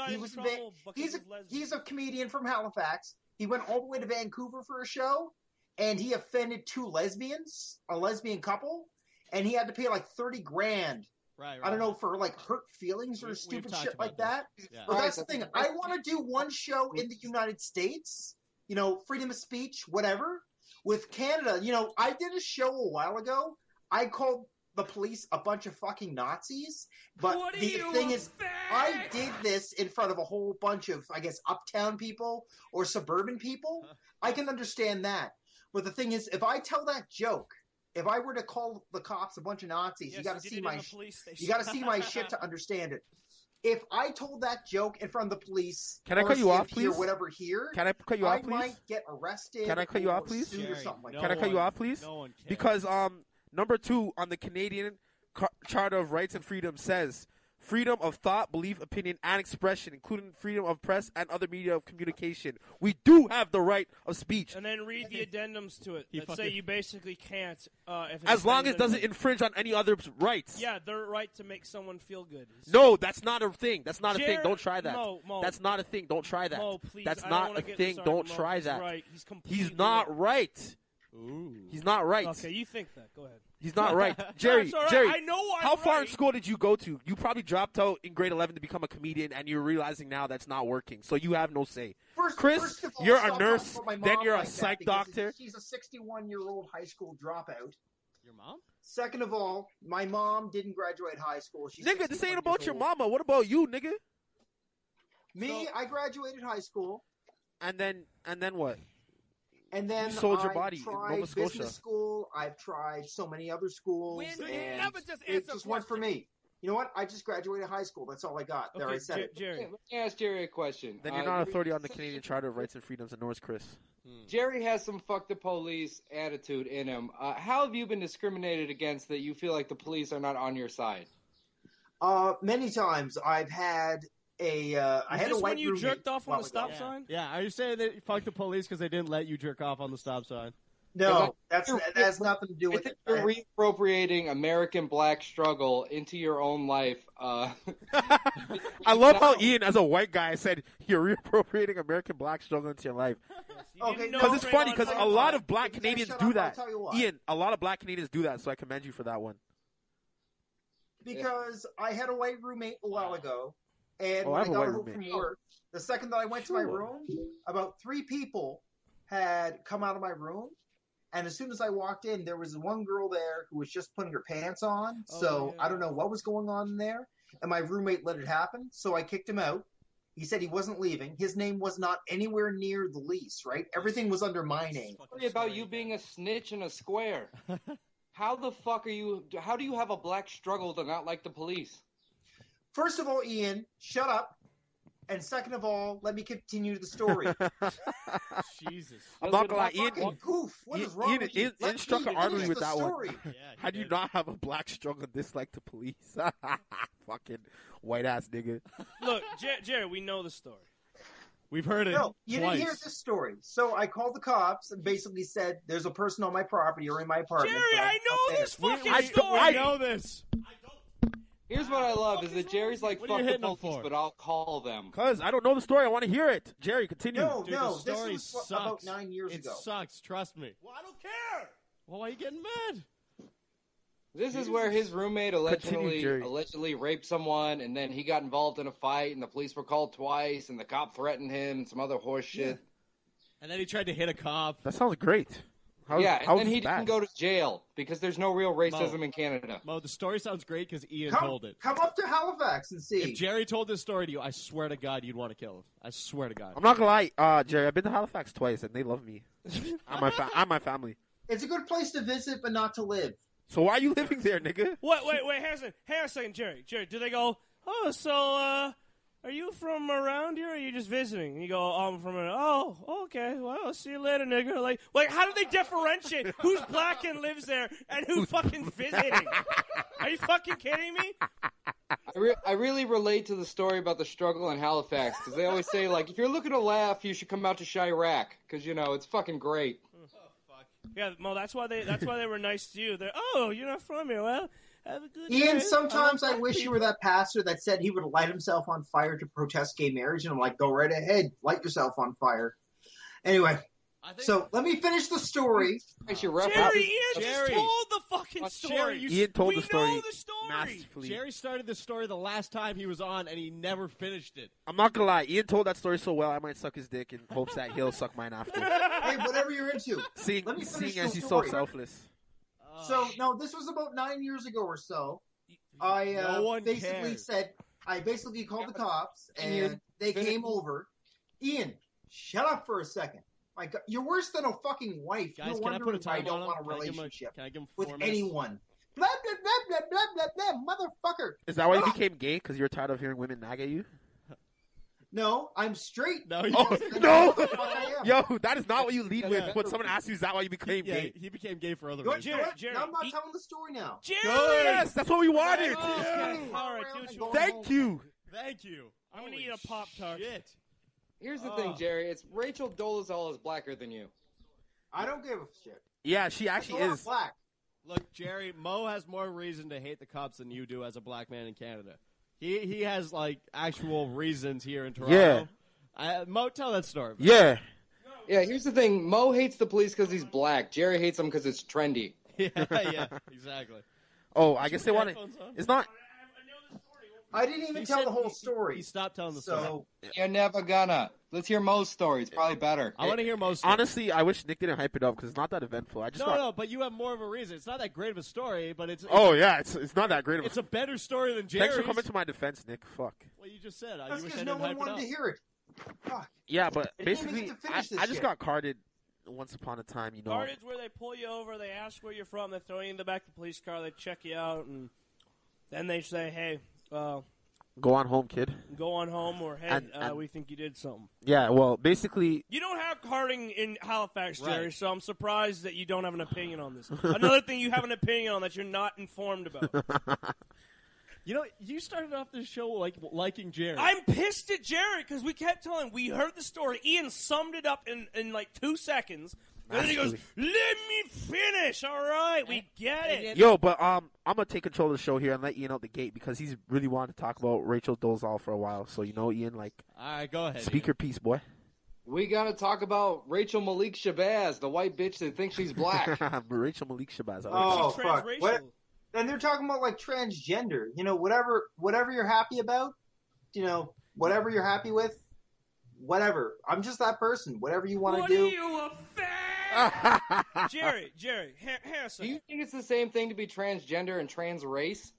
He's a comedian from Halifax. He went all the way to Vancouver for a show, and he offended two lesbians, a lesbian couple, and he had to pay like $30,000. Right. I don't know, for like hurt feelings or stupid shit like that. Yeah. But that's the thing. I want to do one show in the United States, freedom of speech, whatever. With Canada, I did a show a while ago. I called the police a bunch of fucking Nazis. But I did this in front of a whole bunch of, I guess, uptown people or suburban people. I can understand that. But the thing is, if I tell that joke, if I were to call the cops a bunch of Nazis, you got to see my shit to understand it. If I told that joke in front of the police, can I cut you off, please? Or whatever here, can I cut you off, please? I might get arrested. Can I cut you off, please? Jerry, can I cut you off, please? No one cares. Because number 2 on the Canadian Charter of Rights and Freedoms says, freedom of thought, belief, opinion, and expression, including freedom of press and other media of communication. We do have the right of speech. And then read the addendums to it that say you basically can't. As long as it doesn't infringe on any other rights. Yeah, their right to make someone feel good. No, that's not a thing. That's not a thing. Don't try that. Mo. That's not a thing. Don't try that. Mo, please. That's not a thing. Don't try that. Right. He's not right. Ooh. He's not right. Okay, you think that. Go ahead. He's not right. Jerry, no, right. Jerry, I know how far in school did you go to? You probably dropped out in grade 11 to become a comedian, and you're realizing now that's not working, so you have no say. Chris, all, you're a nurse, then you're a psych doctor. She's a 61-year-old high school dropout. Your mom? Second of all, my mom didn't graduate high school. She's this ain't about your mama. What about you, nigga? Me, I graduated high school. And then what? And then I've tried Nova Scotia business school. I've tried so many other schools. It just went for me. You know what? I just graduated high school. That's all I got. Okay, there, I said it. Jerry. Let me ask Jerry a question. Then you're not an authority on the Canadian Charter of Rights and Freedoms, and nor is Chris. Jerry has some fuck the police attitude in him. How have you been discriminated against that you feel like the police are not on your side? Many times I've had... I had a white roommate. Is this when you jerked off on the stop sign? Yeah. Are you saying that you fucked the police because they didn't let you jerk off on the stop sign? No, that has nothing to do with it. You're reappropriating American black struggle into your own life. I love how Ian, as a white guy, said you're reappropriating American black struggle into your life. Okay, because it's funny because a lot of black Canadians do that. Ian, a lot of black Canadians do that, so I commend you for that one. Because I had a white roommate a while ago. And when I got home from work, the second that I went to my room, about 3 people had come out of my room. And as soon as I walked in, there was one girl there who was just putting her pants on. So I don't know what was going on there. And my roommate let it happen. So I kicked him out. He said he wasn't leaving. His name was not anywhere near the lease, right? Everything was under my name. Sorry about you being a snitch in a square. How the fuck are you? How do you have a black struggle to not like the police? First of all, Ian, shut up. And second of all, let me continue the story. Jesus. I'm not going to lie, Ian. Goof. What is wrong with you? Ian struck an artery with that one. Yeah, how do you not have a black struggle dislike the police? Fucking white ass nigga. Look, Jerry, we know the story. We've heard it. No, you twice. Didn't hear this story. So I called the cops and basically said, "There's a person on my property or in my apartment." Jerry, I know this fucking story. I know this. Here's what I love is that Jerry's like, "Fuck the police, but I'll call them." Because I don't know the story. I want to hear it. Jerry, continue. No, dude, no, the story this was about 9 years ago. It sucks. Trust me. Well, I don't care. Well, why are you getting mad? This is where his roommate allegedly raped someone, and then he got involved in a fight, and the police were called twice, and the cop threatened him, and some other horse shit. Yeah. And then he tried to hit a cop. That sounds great. How, and then he didn't go to jail because there's no real racism in Canada. Mo, the story sounds great because Ian told it. Come up to Halifax and see. If Jerry told this story to you, I swear to God, you'd want to kill him. I swear to God. I'm not going to lie, Jerry. I've been to Halifax twice, and they love me. I'm my family. It's a good place to visit, but not to live. So why are you living there, nigga? Wait, hang on a second, Jerry. Jerry, do they go, "Oh, so, are you from around here or are you just visiting?" And you go, "Oh, I'm from around." "Oh, okay. Well, see you later, nigga." Like, how do they differentiate who's black and lives there and who's fucking visiting? Are you fucking kidding me? I really relate to the story about the struggle in Halifax because they always say, like, if you're looking to laugh, you should come out to Chirac because, you know, it's fucking great. Yeah, Mo, that's why they were nice to you. They're, "Oh, you're not from here. Well, have a good day." Ian, sometimes I wish you were that pastor that said he would light himself on fire to protest gay marriage, and I'm like, go right ahead, light yourself on fire. Anyway, so let me finish the story. Jerry, Ian told the fucking story. Ian told the story. We know the story. Masterfully. Jerry started this story the last time he was on, and he never finished it. I'm not going to lie. Ian told that story so well, I might suck his dick in hopes that he'll suck mine after. Hey, whatever you're into. Seeing as he's so selfless. So, no, this was about 9 years ago or so. I basically called the cops, and they came over. Ian, shut up for a second. My God, you're worse than a fucking wife. Guys, you're wondering why I don't want a relationship with anyone. Blah, blah, blah, blah, blah, blah, blah, motherfucker. Is that why you became gay? Because you're tired of hearing women nag at you? No, I'm straight. No, no. Yo, that is not what you lead with. When someone asks you, is that why you became gay? He became gay for other reasons. Jerry, I'm not telling the story now. Jerry! Yes, that's what we wanted. All right, Thank you. I'm going to eat a Pop-Tart. Here's the thing, Jerry. It's Rachel Dolezal is blacker than you. I don't give a shit. Yeah, she actually is. Black. Look, Jerry, Mo has more reason to hate the cops than you do as a black man in Canada. He has, like, actual reasons here in Toronto. Yeah. Mo, tell that story. Man. Yeah. Yeah, here's the thing. Mo hates the police because he's black. Jerry hates them because it's trendy. Yeah, exactly. Oh, I guess they want to. It's not. I didn't even tell the whole story. He stopped telling the story. You're never gonna. Let's hear Mo's story. It's probably better. I want to hear Mo's story. Honestly, I wish Nick didn't hype it up because it's not that eventful. No, but you have more of a reason. It's not that great of a story, but it's. Oh, yeah. It's not that great of a story. It's a better story than Jerry's. Thanks for coming to my defense, Nick. Fuck. Well, you just said. That's because no one wanted to hear it. Fuck. Yeah, but basically, I just got carded once upon a time, you know. Carded's where they pull you over, they ask where you're from, they throw you in the back of the police car, they check you out, and then they say, hey. Go on home, kid. Go on home, or hey, we think you did something. Yeah, well, basically. You don't have carding in Halifax, Jerry, right. So I'm surprised that you don't have an opinion on this. Another thing you have an opinion on that you're not informed about. You know, you started off this show liking Jerry. I'm pissed at Jerry because we kept telling him. We heard the story. Ian summed it up in like 2 seconds. And then he goes, "Let me finish." All right, we get it. Yo, but I'm going to take control of the show here and let Ian out the gate because he's really wanted to talk about Rachel Dolezal for a while. So, you know, Ian, like, all right, go ahead. Speak your piece, boy. We got to talk about Rachel Malik Shabazz, the white bitch that thinks she's black. Rachel Malik Shabazz. Oh, fuck. What? And they're talking about, like, transgender. You know, whatever you're happy about, you know, whatever you're happy with, whatever. I'm just that person. Whatever you want to do. What are you, a fan? Jerry, Harrison. Do you think it's the same thing to be transgender and trans race?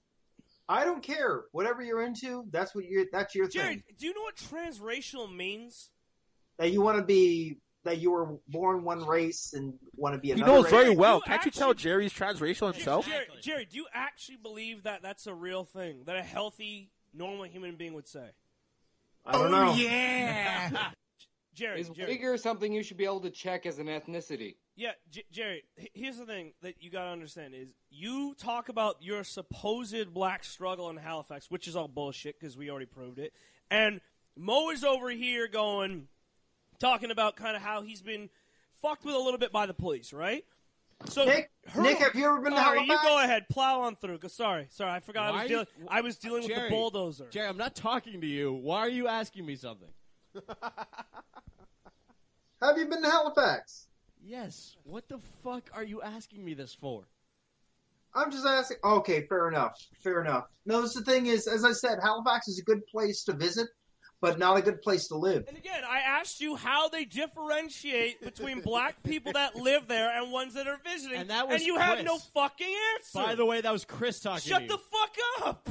I don't care. Whatever you're into, that's your thing. Jerry, do you know what transracial means? That you want to be, that you were born one race and want to be another race. He knows very well. Can't you tell Jerry's transracial himself? Jerry, do you actually believe that that's a real thing? That a healthy, normal human being would say? I don't know. Yeah. Jerry, is Uyghur something you should be able to check as an ethnicity? Yeah, Jerry, here's the thing that you got to understand is you talk about your supposed black struggle in Halifax, which is all bullshit because we already proved it, and Mo is over here going, talking about kind of how he's been fucked with a little bit by the police, right? So Nick, have you ever been to Halifax? You go ahead, plow on through. Sorry, I forgot I was dealing Jerry, with the bulldozer. Jerry, I'm not talking to you. Why are you asking me something? Have you been to Halifax? Yes. What the fuck are you asking me this for? I'm just asking. Okay, fair enough. No, the thing is, as I said, Halifax is a good place to visit, but not a good place to live. And again, I asked you how they differentiate between black people that live there and ones that are visiting, and you have no fucking answer. By the way, that was Chris talking to you. Shut the fuck up!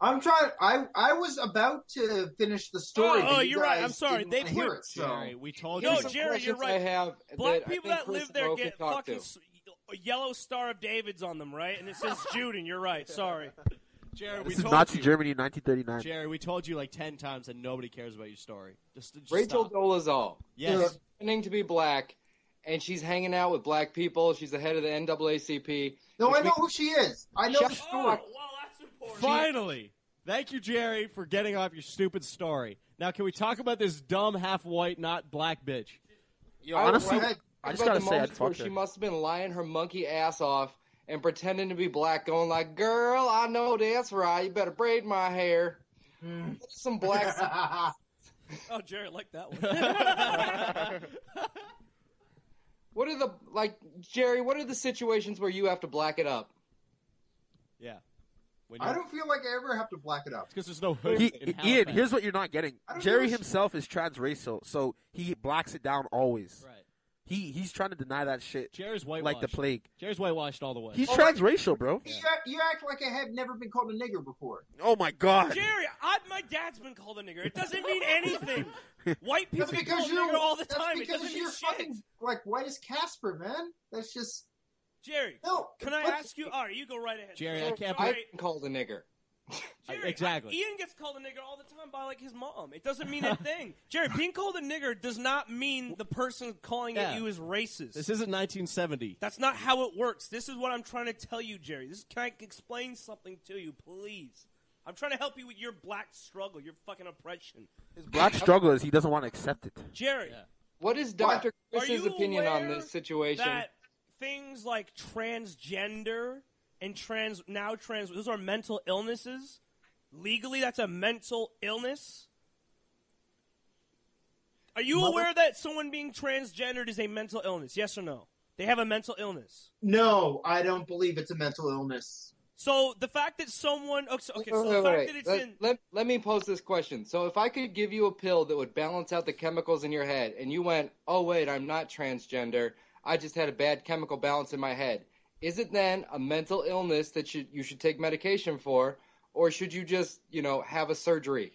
I'm trying. I was about to finish the story. Oh, you're right. I'm sorry. They hear it. So. Jerry, we told you. No, Jerry, you're right. Black people that live there get fucking yellow Star of David's on them, right? And it says Juden. You're right. Sorry. Jerry, this is Nazi Germany in 1939. Jerry, we told you like 10 times that nobody cares about your story. Just Rachel Dolezal. Yes. Pretending to be black, and she's hanging out with black people. She's the head of the NAACP. No, I know who she is. I know the story. Finally. Thank you, Jerry, for getting off your stupid story. Now, can we talk about this dumb, half-white, not black bitch? Yo, honestly, I just got to say I'd fuck her. She must have been lying her monkey ass off and pretending to be black, going like, girl, I know that's right. You better braid my hair. Some black... Oh, Jerry, I like that one. Jerry, what are the situations where you have to black it up? Yeah. I don't feel like I ever have to black it up. Because there's no hood in Halifax. Ian, here's what you're not getting. Jerry himself is trans racial, so he blacks it down always. Right. He's trying to deny that shit. Jerry's whitewashed. Like the plague. Jerry's whitewashed all the way. He's transracial, bro. Yeah. You act like I have never been called a nigger before. Oh, my God. Jerry, my dad's been called a nigger. It doesn't mean anything. White people get called a nigger all the time. It doesn't mean shit. Fucking, like, white as Casper, man. That's just... Jerry, can I ask you? All right, you go right ahead. Jerry, I can't be called a nigger. Jerry, exactly. Ian gets called a nigger all the time by, like, his mom. It doesn't mean a thing. Jerry, being called a nigger does not mean the person calling at you is racist. This isn't 1970. That's not how it works. This is what I'm trying to tell you, Jerry. Can I explain something to you, please? I'm trying to help you with your black struggle, your fucking oppression. His black struggle is he doesn't want to accept it. Jerry. Yeah. What is Dr. Chris's opinion on this situation? Things like transgender and trans, those are mental illnesses. Legally, that's a mental illness. Are you aware that someone being transgendered is a mental illness? Yes or no? They have a mental illness. No, I don't believe it's a mental illness. So the fact that someone... Let me pose this question. So if I could give you a pill that would balance out the chemicals in your head, and you went, oh, wait, I'm not transgender... I just had a bad chemical balance in my head. Is it then a mental illness that you should take medication for, or should you just, have a surgery?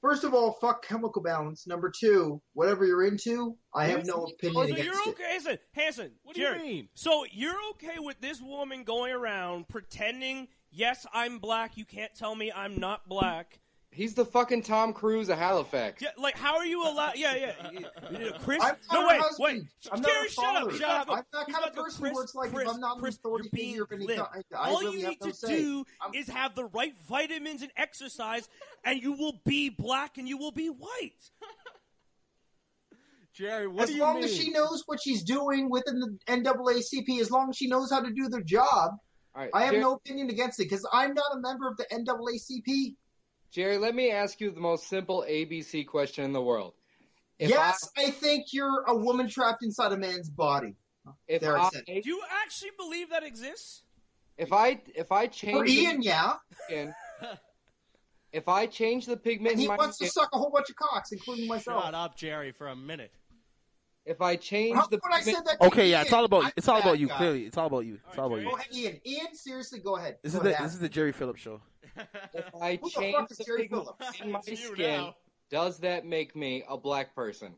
First of all, fuck chemical balance. Number two, whatever you're into, I have no opinion against it. Hanson, what do you mean? So you're okay with this woman going around pretending, yes, I'm black, you can't tell me I'm not black. He's the fucking Tom Cruise of Halifax. Yeah, like, how are you allowed? Yeah. Chris? No, wait. Jerry, shut up. I'm that kind of person where it's like, if I'm not an authority figure, all you need to do is have the right vitamins and exercise, and you will be black and you will be white. Jerry, what do you mean? As long as she knows what she's doing within the NAACP, as long as she knows how to do their job, right, I have no opinion against it, because I'm not a member of the NAACP. Jerry, let me ask you the most simple ABC question in the world. I think you're a woman trapped inside a man's body. Do you actually believe that exists? If I change... For Ian, yeah. If I change the pigment in my... He wants to suck a whole bunch of cocks, including myself. Shut up, Jerry, for a minute. If I change the pigment... I said that to Ian, it's all about you, clearly. It's all about you. It's all about you. Go ahead, Ian. Ian, seriously, go ahead. This is the Jerry Phillips show. If I change the pigment in my skin, does that make me a black person?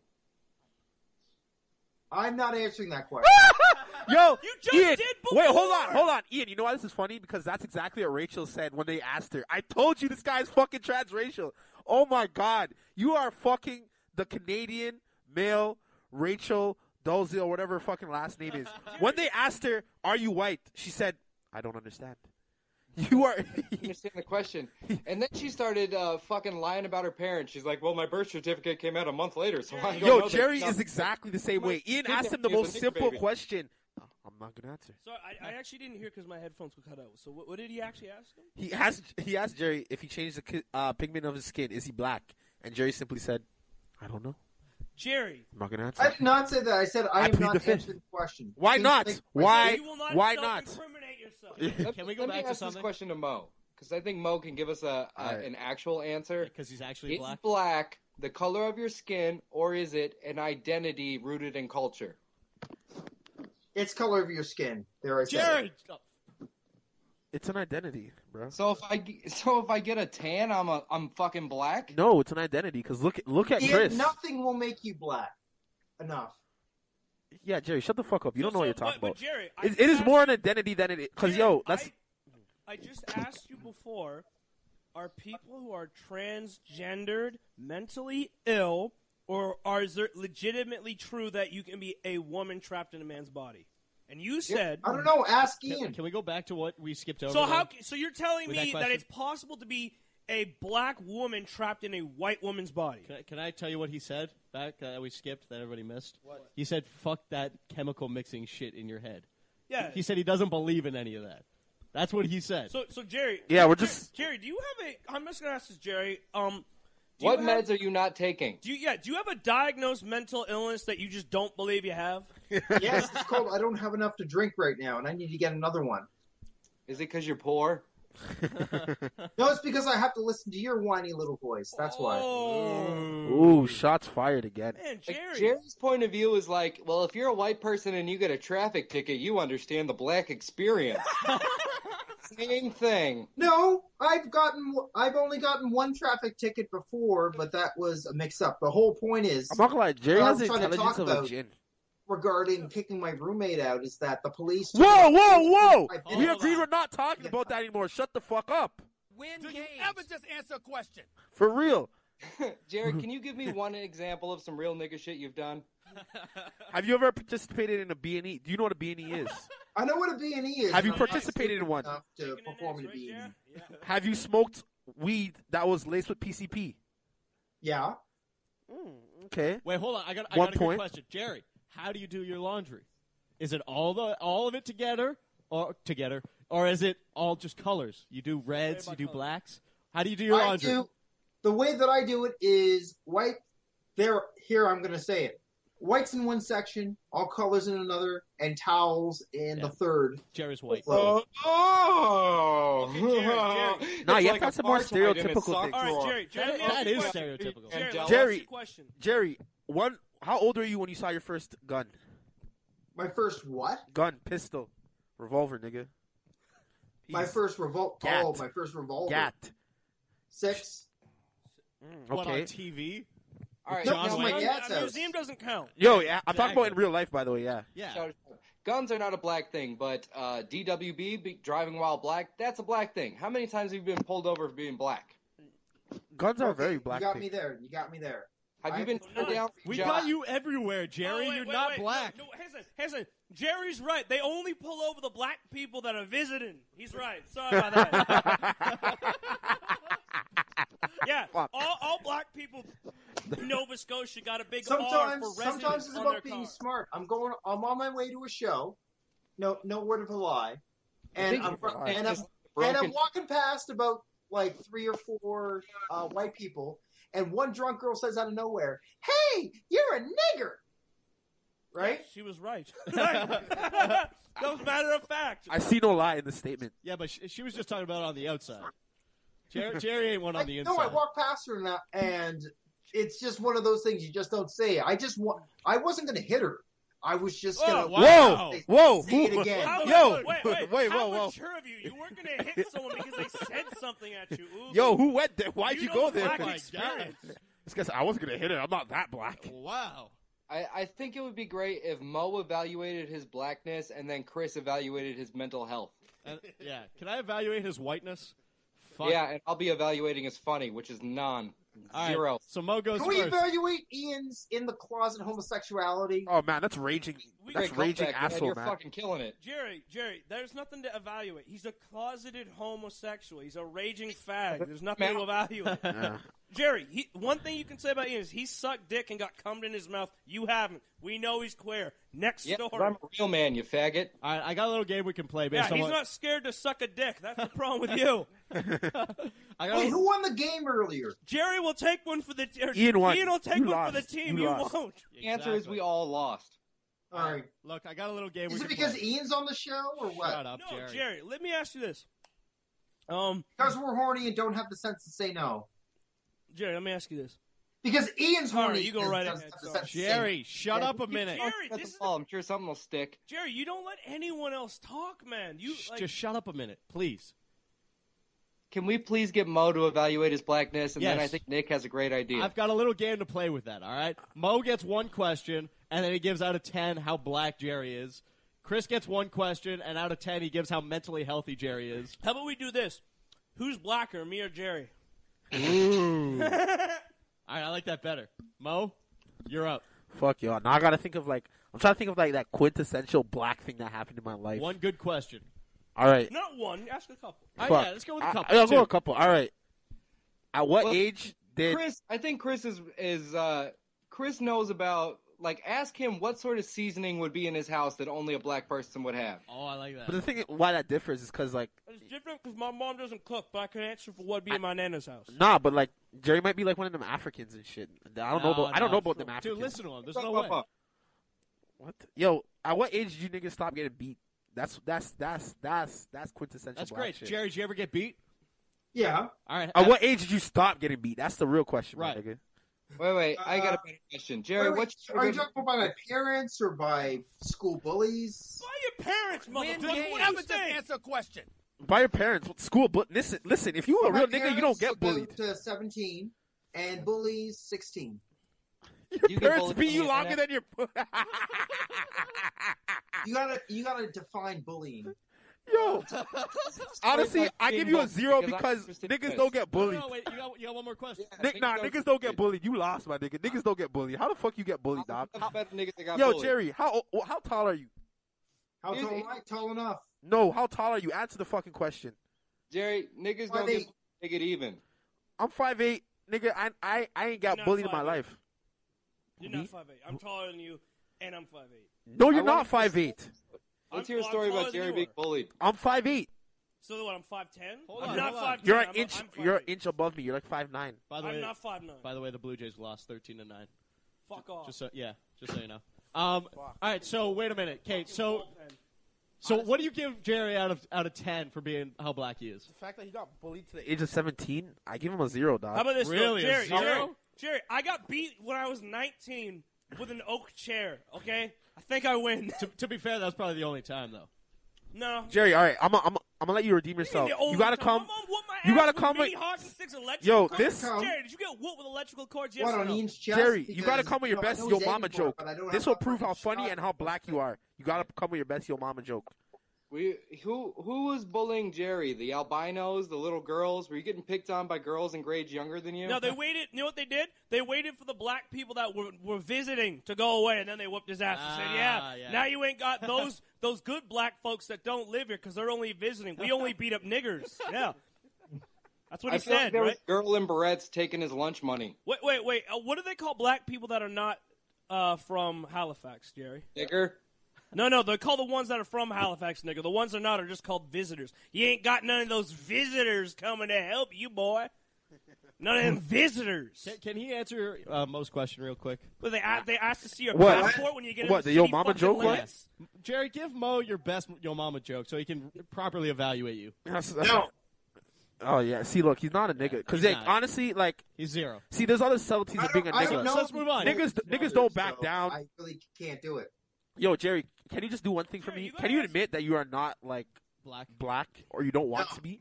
I'm not answering that question. Yo, you just Ian, did before. Wait, hold on. Ian, you know why this is funny? Because that's exactly what Rachel said when they asked her. I told you this guy's fucking transracial. Oh, my God. You are fucking the Canadian male Rachel Dolezal, whatever her fucking last name is. When they asked her, are you white? She said, I don't understand. You are understand the question. And then she started fucking lying about her parents. She's like, well, my birth certificate came out a month later, so I don't know. Yo, Jerry is exactly the same way. Ian asked him the most simple question. I'm not gonna answer. So I actually didn't hear because my headphones were cut out. So what did he actually ask him? He asked Jerry if he changed the pigment of his skin. Is he black? And Jerry simply said, I don't know. Jerry, I'm not gonna answer. I did not say that. I said I am not answering the question. Why not? Why not? Incriminate yourself. Can we go back to something? This question to Mo, because I think Mo can give us an actual answer. Because he's actually black. Is black the color of your skin, or is it an identity rooted in culture? It's color of your skin. There I said. Jerry, it's an identity, bro. So if I get a tan, I'm fucking black. No, it's an identity because look at Chris. Nothing will make you black enough. Yeah, Jerry, shut the fuck up. You don't know what you're talking about. But Jerry, it is more an identity than it is because that's. I just asked you before: are people who are transgendered mentally ill? Or is it legitimately true that you can be a woman trapped in a man's body? And you said... I don't know. Ask Ian. Can we go back to what we skipped over? So you're telling me that it's possible to be a black woman trapped in a white woman's body? Can I tell you what he said back that we skipped, that everybody missed? What? He said, fuck that chemical mixing shit in your head. Yeah. He said he doesn't believe in any of that. That's what he said. So Jerry... Yeah, we're just... Jerry, do you have a... I'm just going to ask this, Jerry. What meds are you not taking? Do you have a diagnosed mental illness that you just don't believe you have? Yes, it's called I don't have enough to drink right now, and I need to get another one. Is it because you're poor? No, it's because I have to listen to your whiny little voice. That's why. Ooh, shots fired again. Man, Jerry. Like, Jerry's point of view is like, well, if you're a white person and you get a traffic ticket, you understand the black experience. Same thing. No, I've only gotten one traffic ticket before, but that was a mix-up. The whole point is, I'm not gonna lie, Jerry has the intelligence of a gin. Regarding kicking my roommate out, is that the police? Whoa! We agreed we're not talking about that anymore. Shut the fuck up. Did you ever just answer a question? For real. Jerry, can you give me one example of some real nigga shit you've done? Have you ever participated in a B&E? Do you know what a B&E is? I know what a B&E is. Have you participated in one? To perform a B&E. Yeah. Have you smoked weed that was laced with PCP? Yeah. Okay. Wait, hold on. I got a good question. Jerry, how do you do your laundry? Is it all of it together? Or is it all just colors? You do reds, you do blacks? How do you do your laundry? The way that I do it is white. I'm going to say it. White's in one section, all colors in another, and towels in the third. Jerry's white. Oh! Okay, Jerry. No, you have to have some more stereotypical things. All right, Jerry that is stereotypical. Jerry, how old were you when you saw your first gun? My first what? Gun, pistol, revolver, nigga. My first revolver. Oh, my first revolver. Gat. 6. Okay. What, on TV? All right, the museum doesn't count. Yo, yeah, I'm talking about in real life, by the way, yeah. So, guns are not a black thing, but DWB, driving while black, that's a black thing. How many times have you been pulled over for being black? Guns are very black. You got me there. Have you been turned down? We got you everywhere, Jerry. You're not black. No, listen. Jerry's right. They only pull over the black people that are visiting. He's right. Sorry about that. Yeah, all black people in Nova Scotia got a big R for residents on their car. Sometimes it's about being smart. I'm on my way to a show. No word of a lie. And I'm walking past about like 3 or 4 white people, and one drunk girl says out of nowhere, "Hey, you're a nigger." Right? Yeah, she was right. That was matter of fact. I see no lie in the statement. Yeah, but she was just talking about it on the outside. Jerry ain't one on the inside. No, I walked past her now, and it's just one of those things you just don't say. I wasn't going to hit her. I was just going to say it again. How mature of you? You weren't going to hit someone because they said something at you. Ooh. Yo, who went there? Why'd you go there? Oh my God. It's because I wasn't going to hit her. I'm not that black. Wow. I think it would be great if Mo evaluated his blackness and then Chris evaluated his mental health. Yeah. Can I evaluate his whiteness? Fun. Yeah, and I'll be evaluating as funny, which is non. Zero. Right. So Mo goes first. Can we evaluate Ian's in the closet homosexuality? Oh man, that's raging. That's raging asshole, man. You're fucking killing it, Jerry. There's nothing to evaluate. He's a closeted homosexual. He's a raging fag. There's nothing to evaluate. Yeah. Jerry, one thing you can say about Ian is he sucked dick and got cummed in his mouth. You haven't. We know he's queer. Next story. I'm a real man, you faggot. All right, I got a little game we can play. Based on not scared to suck a dick. That's the problem with you. Wait, who won the game earlier? Jerry will take one for the team. Ian won. Ian will take one for the team. You won't. Exactly. The answer is we all lost. All right. Look, I got a little game. Is it because Ian's on the show or what? Shut up, Jerry. No, Jerry, let me ask you this. Because we're horny and don't have the sense to say no. Jerry, let me ask you this. Because Ian's horny. You go right ahead. Jerry, shut up a minute. Jerry, this is I'm sure something will stick. Jerry, you don't let anyone else talk, man. You just shut up a minute, please. Can we please get Mo to evaluate his blackness? And then I think Nick has a great idea. I've got a little game to play with that, all right? Mo gets one question, and then he gives out of 10 how black Jerry is. Chris gets one question, and out of 10 he gives how mentally healthy Jerry is. How about we do this? Who's blacker, me or Jerry? Ooh. All right, I like that better. Mo, you're up. Fuck y'all. Now I got to think of I'm trying to think of that quintessential black thing that happened in my life. One good question. All right. Not one. Ask a couple. All right, yeah, let's go with a couple. I'll go with a couple. All right. At what age did Chris? I think Chris is Chris knows about ask him what sort of seasoning would be in his house that only a black person would have. Oh, I like that. But the thing why that differs is because it's different because my mom doesn't cook, but I can answer for what would be in my nana's house. Nah, but Jerry might be one of them Africans and shit. I don't know about them Africans. Dude, listen to him. There's no way. What? Yo, at what age did you niggas stop getting beat? That's quintessential. That's great, shit. Jerry. Did you ever get beat? Yeah. All right. At what age did you stop getting beat? That's the real question, right, nigga. Wait. I got a better question, Jerry. Are you talking about my parents or by school bullies? By your parents, motherfucker. Whatever. Just answer a question. By your parents, school. But listen. If you a real nigga, you don't get bullied. To 17 and bullies 16. Your parents beat you longer than your. You gotta define bullying. Yo, honestly, I give you a zero because niggas don't get bullied. No, wait, you got one more question. Yeah, niggas don't get bullied. You lost, my nigga. Niggas don't get bullied. How the fuck you get bullied, dog? Yo, Jerry, how tall are you? How tall am I? Tall enough. No, how tall are you? Answer the fucking question. Jerry, niggas don't get even. I'm 5'8", nigga. I ain't got bullied in my life. You're not 5'8". I'm taller than you, and I'm 5'8". No, you're not 5'8". Let's hear a story about Jerry being bullied. I'm 5'8". So what? I'm 5'10". I'm not 5'10". You're an inch above me. You're 5'9". By the way, I'm not 5'9". By the way, the Blue Jays lost 13-9. Fuck off. Just so you know. All right. So wait a minute, Kate. So what do you give Jerry out of 10 for being how black he is? The fact that he got bullied to the age of 17, I give him a zero, dog. How about this? Really, Jerry? Jerry, I got beat when I was 19. With an oak chair, okay? I think I win. To be fair, that was probably the only time, though. No, Jerry. All right, I'm gonna let you redeem yourself. You gotta come. You gotta come with. Yo, this. Jerry, did you get whooped with electrical cords? Yes or no? Jerry, you gotta come with your best yo mama joke. This will prove how funny and how black you are. You gotta come with your best yo mama joke. Who was bullying Jerry? The albinos, the little girls? Were you getting picked on by girls in grades younger than you? No, they waited. You know what they did? They waited for the black people that were visiting to go away, and then they whooped his ass and said, yeah, now you ain't got those good black folks that don't live here because they're only visiting. We only beat up niggers. Yeah. That's what he said, like there right? There was a girl in barrettes taking his lunch money. Wait. What do they call black people that are not from Halifax, Jerry? Nigger? No, they call the ones that are from Halifax, nigga. The ones that are not are just called visitors. You ain't got none of those visitors coming to help you, boy. None of them visitors. Can he answer Mo's question real quick? Well, they asked to see your passport when you get into the yo mama joke was? Jerry, give Mo your best yo mama joke so he can properly evaluate you. No. Oh, yeah. See, look, he's not a nigga. Because, honestly, he's zero. See, there's other subtleties of being a nigga. So let's move on. Niggas don't back down. I really can't do it. Yo, Jerry, can you just do one thing for me? Can you admit that you are not, black or you don't want to be?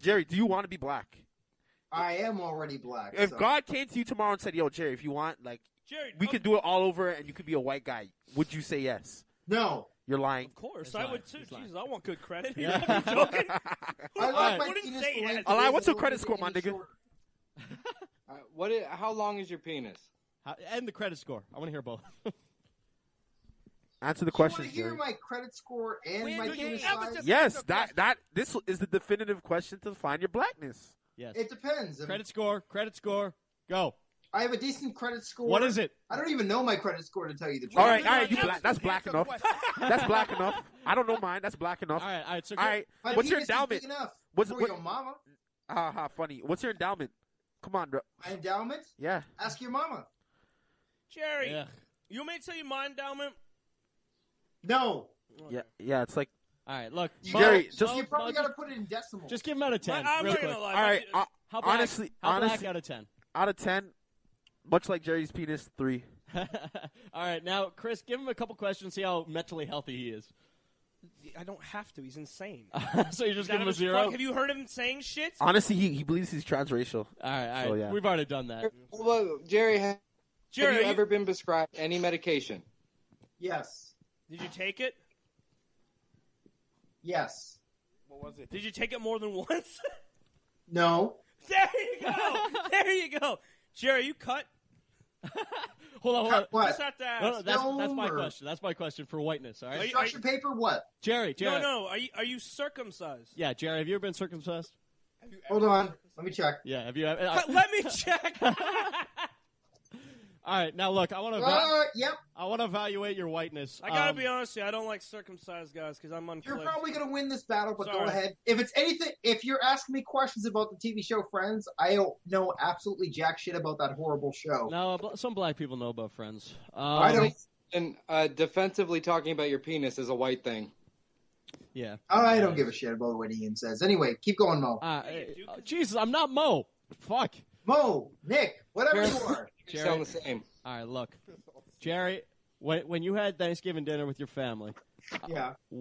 Jerry, do you want to be black? I am already black. If God came to you tomorrow and said, yo, Jerry, if you want, Jerry, we could do it all over and you could be a white guy, would you say yes? No. You're lying. Of course. I would, too. Jesus, I want good credit. You're joking? I wouldn't say yes. What's your credit score, my nigga? How long is your penis? And the credit score. I want to hear both. Answer the question. You want to hear my credit score and my penis size? Yes, this is the definitive question to define your blackness. Yes. It depends. Credit score. Go. I have a decent credit score. What is it? I don't even know my credit score to tell you the truth. All right. That's black enough. That's black enough. I don't know mine. That's black enough. All right. So all right. What's your endowment? What's your mama? Ha, funny. What's your endowment? Come on, bro. My endowment? Yeah. Ask your mama. Jerry, you want me to tell you my endowment? No. Yeah. It's like. All right, look. You probably got to put it in decimals. Just give him out of 10. I'm not going to lie. All right. How black out of 10? Out of 10, much like Jerry's penis, 3. All right, now, Chris, give him a couple questions, see how mentally healthy he is. I don't have to. He's insane. So you just give him a 0? Have you heard him saying shit? Honestly, he believes he's transracial. All right. So, yeah. We've already done that. Well, Jerry, have you ever been prescribed any medication? Yes. Did you take it? Yes. What was it? Did you take it more than once? No. There you go. Jerry, you cut. Hold on. What? That's not that. No, that's my question. That's my question for whiteness. All right. Construction paper. What? Jerry. No. Are you circumcised? Yeah, Jerry. Have you ever been circumcised? Hold on. Let me check. Yeah. Have you? Let me check. All right. Now look. I want to. Yep. I want to evaluate your whiteness. I gotta be honest with you. I don't like circumcised guys because I'm unclipped. You're probably gonna win this battle, but go ahead. If it's anything, if you're asking me questions about the TV show Friends, I don't know absolutely jack shit about that horrible show. No, some black people know about Friends. I don't. And defensively talking about your penis is a white thing. Yeah. I don't give a shit about what Ian says. Anyway, keep going, Mo. Jesus, I'm not Mo. Fuck. Mo, Nick, whatever you are. You sound the same. All right, look. Jerry, when you had Thanksgiving dinner with your family,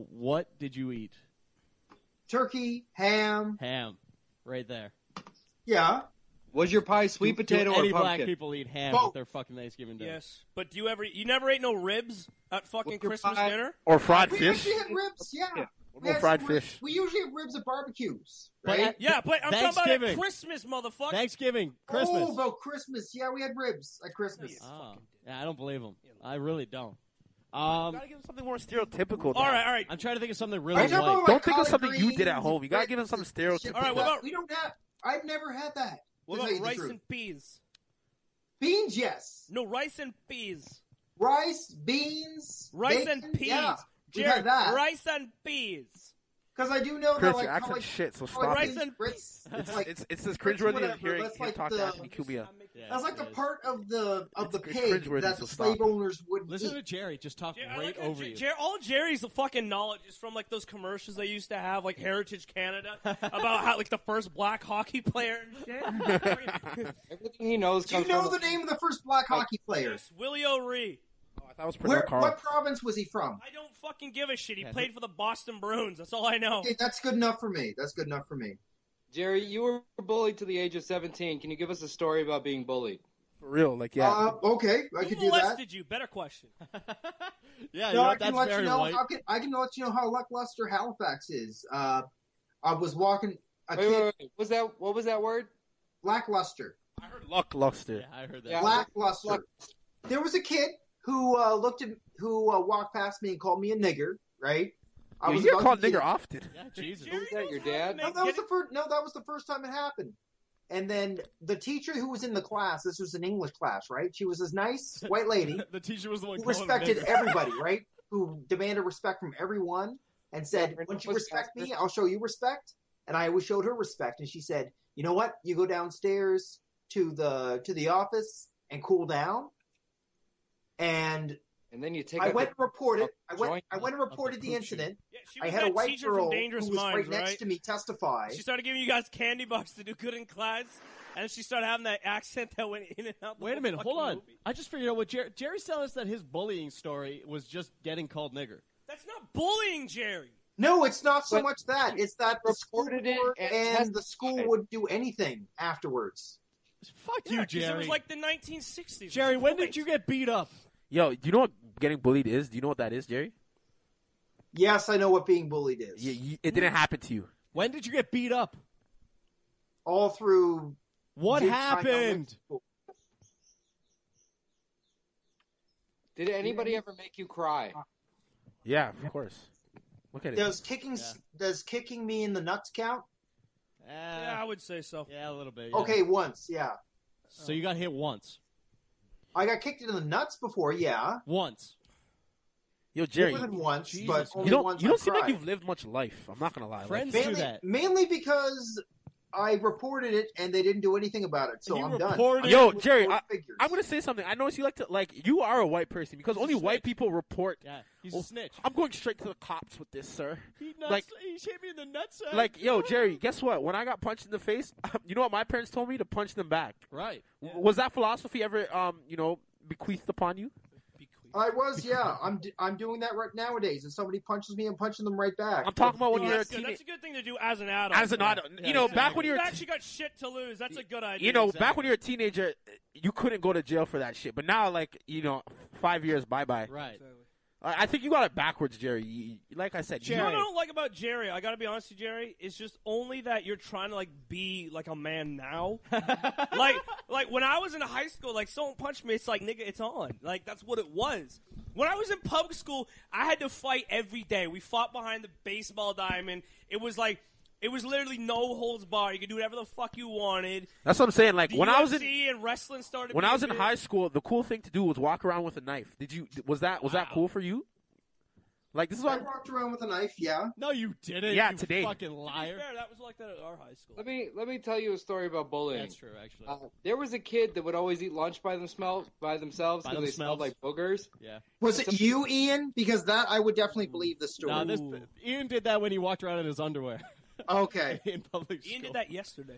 what did you eat? Turkey, ham. Ham, right there. Yeah. Was your pie sweet potato or pumpkin? Any black people eat ham at their fucking Thanksgiving dinner. Yes, but do you ever? You never ate no ribs at fucking Christmas dinner? Or fried fish? We usually had ribs, yeah. Yes, fried fish. We usually have ribs at barbecues, right? But I'm talking about Christmas, motherfucker. Thanksgiving, Christmas. Oh, about Christmas. Yeah, we had ribs at Christmas. I don't believe him. I really don't. You gotta give him something more stereotypical. All right. I'm trying to think of something really light. Don't think of something you did at home. You gotta give him something stereotypical. All right, what about... I've never had that. What about rice and peas? Beans, yes. No, rice and peas. Rice, beans, rice and peas. Yeah. Jared, rice and peas. Because I do know Chris, that your accent's shit, so stop rice and Brits. It's this cringeworthy of hearing him talk to Anthony Cumia. That's like the part of the pig that the slave owners would listen to Jerry just talk over you. Jerry, all Jerry's fucking knowledge is from like those commercials they used to have, like Heritage Canada, about how like the first black hockey player. Everything he knows. Do you know the name of the first black hockey player? Willie O'Ree. That was what province was he from? I don't fucking give a shit. He played for the Boston Bruins. That's all I know. Okay, that's good enough for me. Jerry, you were bullied to the age of 17. Can you give us a story about being bullied? For real, like yeah. Okay, I could do that. Who molested you? Better question. Yeah, I can let you know how lackluster Halifax is. I was walking. Wait. What was that word? Lackluster. I heard lackluster. Yeah, I heard that. Yeah, lackluster. There was a kid who walked past me and called me a nigger, right? You get called nigger often. Yeah, Jesus. Was that your dad? No, that was the first time it happened. And then the teacher who was in the class, this was an English class, right? She was this nice white lady. The teacher was the one who respected everybody, right? Who demanded respect from everyone and said, "Once you respect me, I'll show you respect." And I always showed her respect. And she said, "You know what? You go downstairs to the office and cool down." And then you take. I went and reported the incident. Yeah, I had a white girl who was right next to me testify. She started giving you guys candy bars to do good in class, and she started having that accent that went in and out. Wait a minute, hold on. Movie. I just figured out what Jerry's telling us that his bullying story was just getting called nigger. That's not bullying, Jerry. No, it's not so much that. It's that the school and the school would do anything afterwards. Fuck you, Jerry. It was like the 1960s. Jerry, when did you get beat up? Yo, do you know what getting bullied is? Do you know what that is, Jerry? Yes, I know what being bullied is. It didn't happen to you. When did you get beat up? All through What happened? Did anybody ever make you cry? Yeah, of course. Look at it. Does kicking me in the nuts count? Yeah, I would say so. Yeah, a little bit. Yeah. Okay, once, yeah. So you got hit once. I got kicked in the nuts before, yeah. Once. Yo, Jerry. Once, but only once. You don't seem like you've lived much life. I'm not going to lie. Friends do that. Mainly because I reported it and they didn't do anything about it, so I'm done. Yo, Jerry, I'm going to say something. I notice you like to, like, you are a white person because only white people report. Yeah, he's a snitch. I'm going straight to the cops with this, sir. He hit me in the nuts. Like, yo, Jerry, guess what? When I got punched in the face, you know what my parents told me? To punch them back. Right. Yeah. Was that philosophy ever, bequeathed upon you? I was, yeah. I'm doing that right nowadays. If somebody punches me, I'm punching them right back. I'm talking about when you're a teenager. That's a good thing to do as an adult. As an adult. Yeah, back when you actually got shit to lose. That's a good idea. Back when you were a teenager, you couldn't go to jail for that shit. But now, 5 years, bye-bye. Right. I think you got it backwards, Jerry. Like I said, Jerry. You know what I don't like about Jerry, I got to be honest with you, Jerry, it's just only that you're trying to, be like a man now. like when I was in high school, someone punched me, it's like, nigga, it's on. Like, that's what it was. When I was in public school, I had to fight every day. We fought behind the baseball diamond. It was literally no holds barred. You could do whatever the fuck you wanted. That's what I'm saying. Like the when UFC I was in and wrestling started. When I was in high school, the cool thing to do was walk around with a knife. Did you? Was that cool for you? Like this is I walked around with a knife. Yeah. No, you didn't. Yeah, you today. Fucking liar. To be fair, that was like that at our high school. Let me tell you a story about bullying. That's true, actually. There was a kid that would always eat lunch by themselves because they smelled like boogers. Yeah. Was it you, Ian? Because that I would definitely believe the story. Nah, Ian did that when he walked around in his underwear. Okay. In public school. Ian did that yesterday.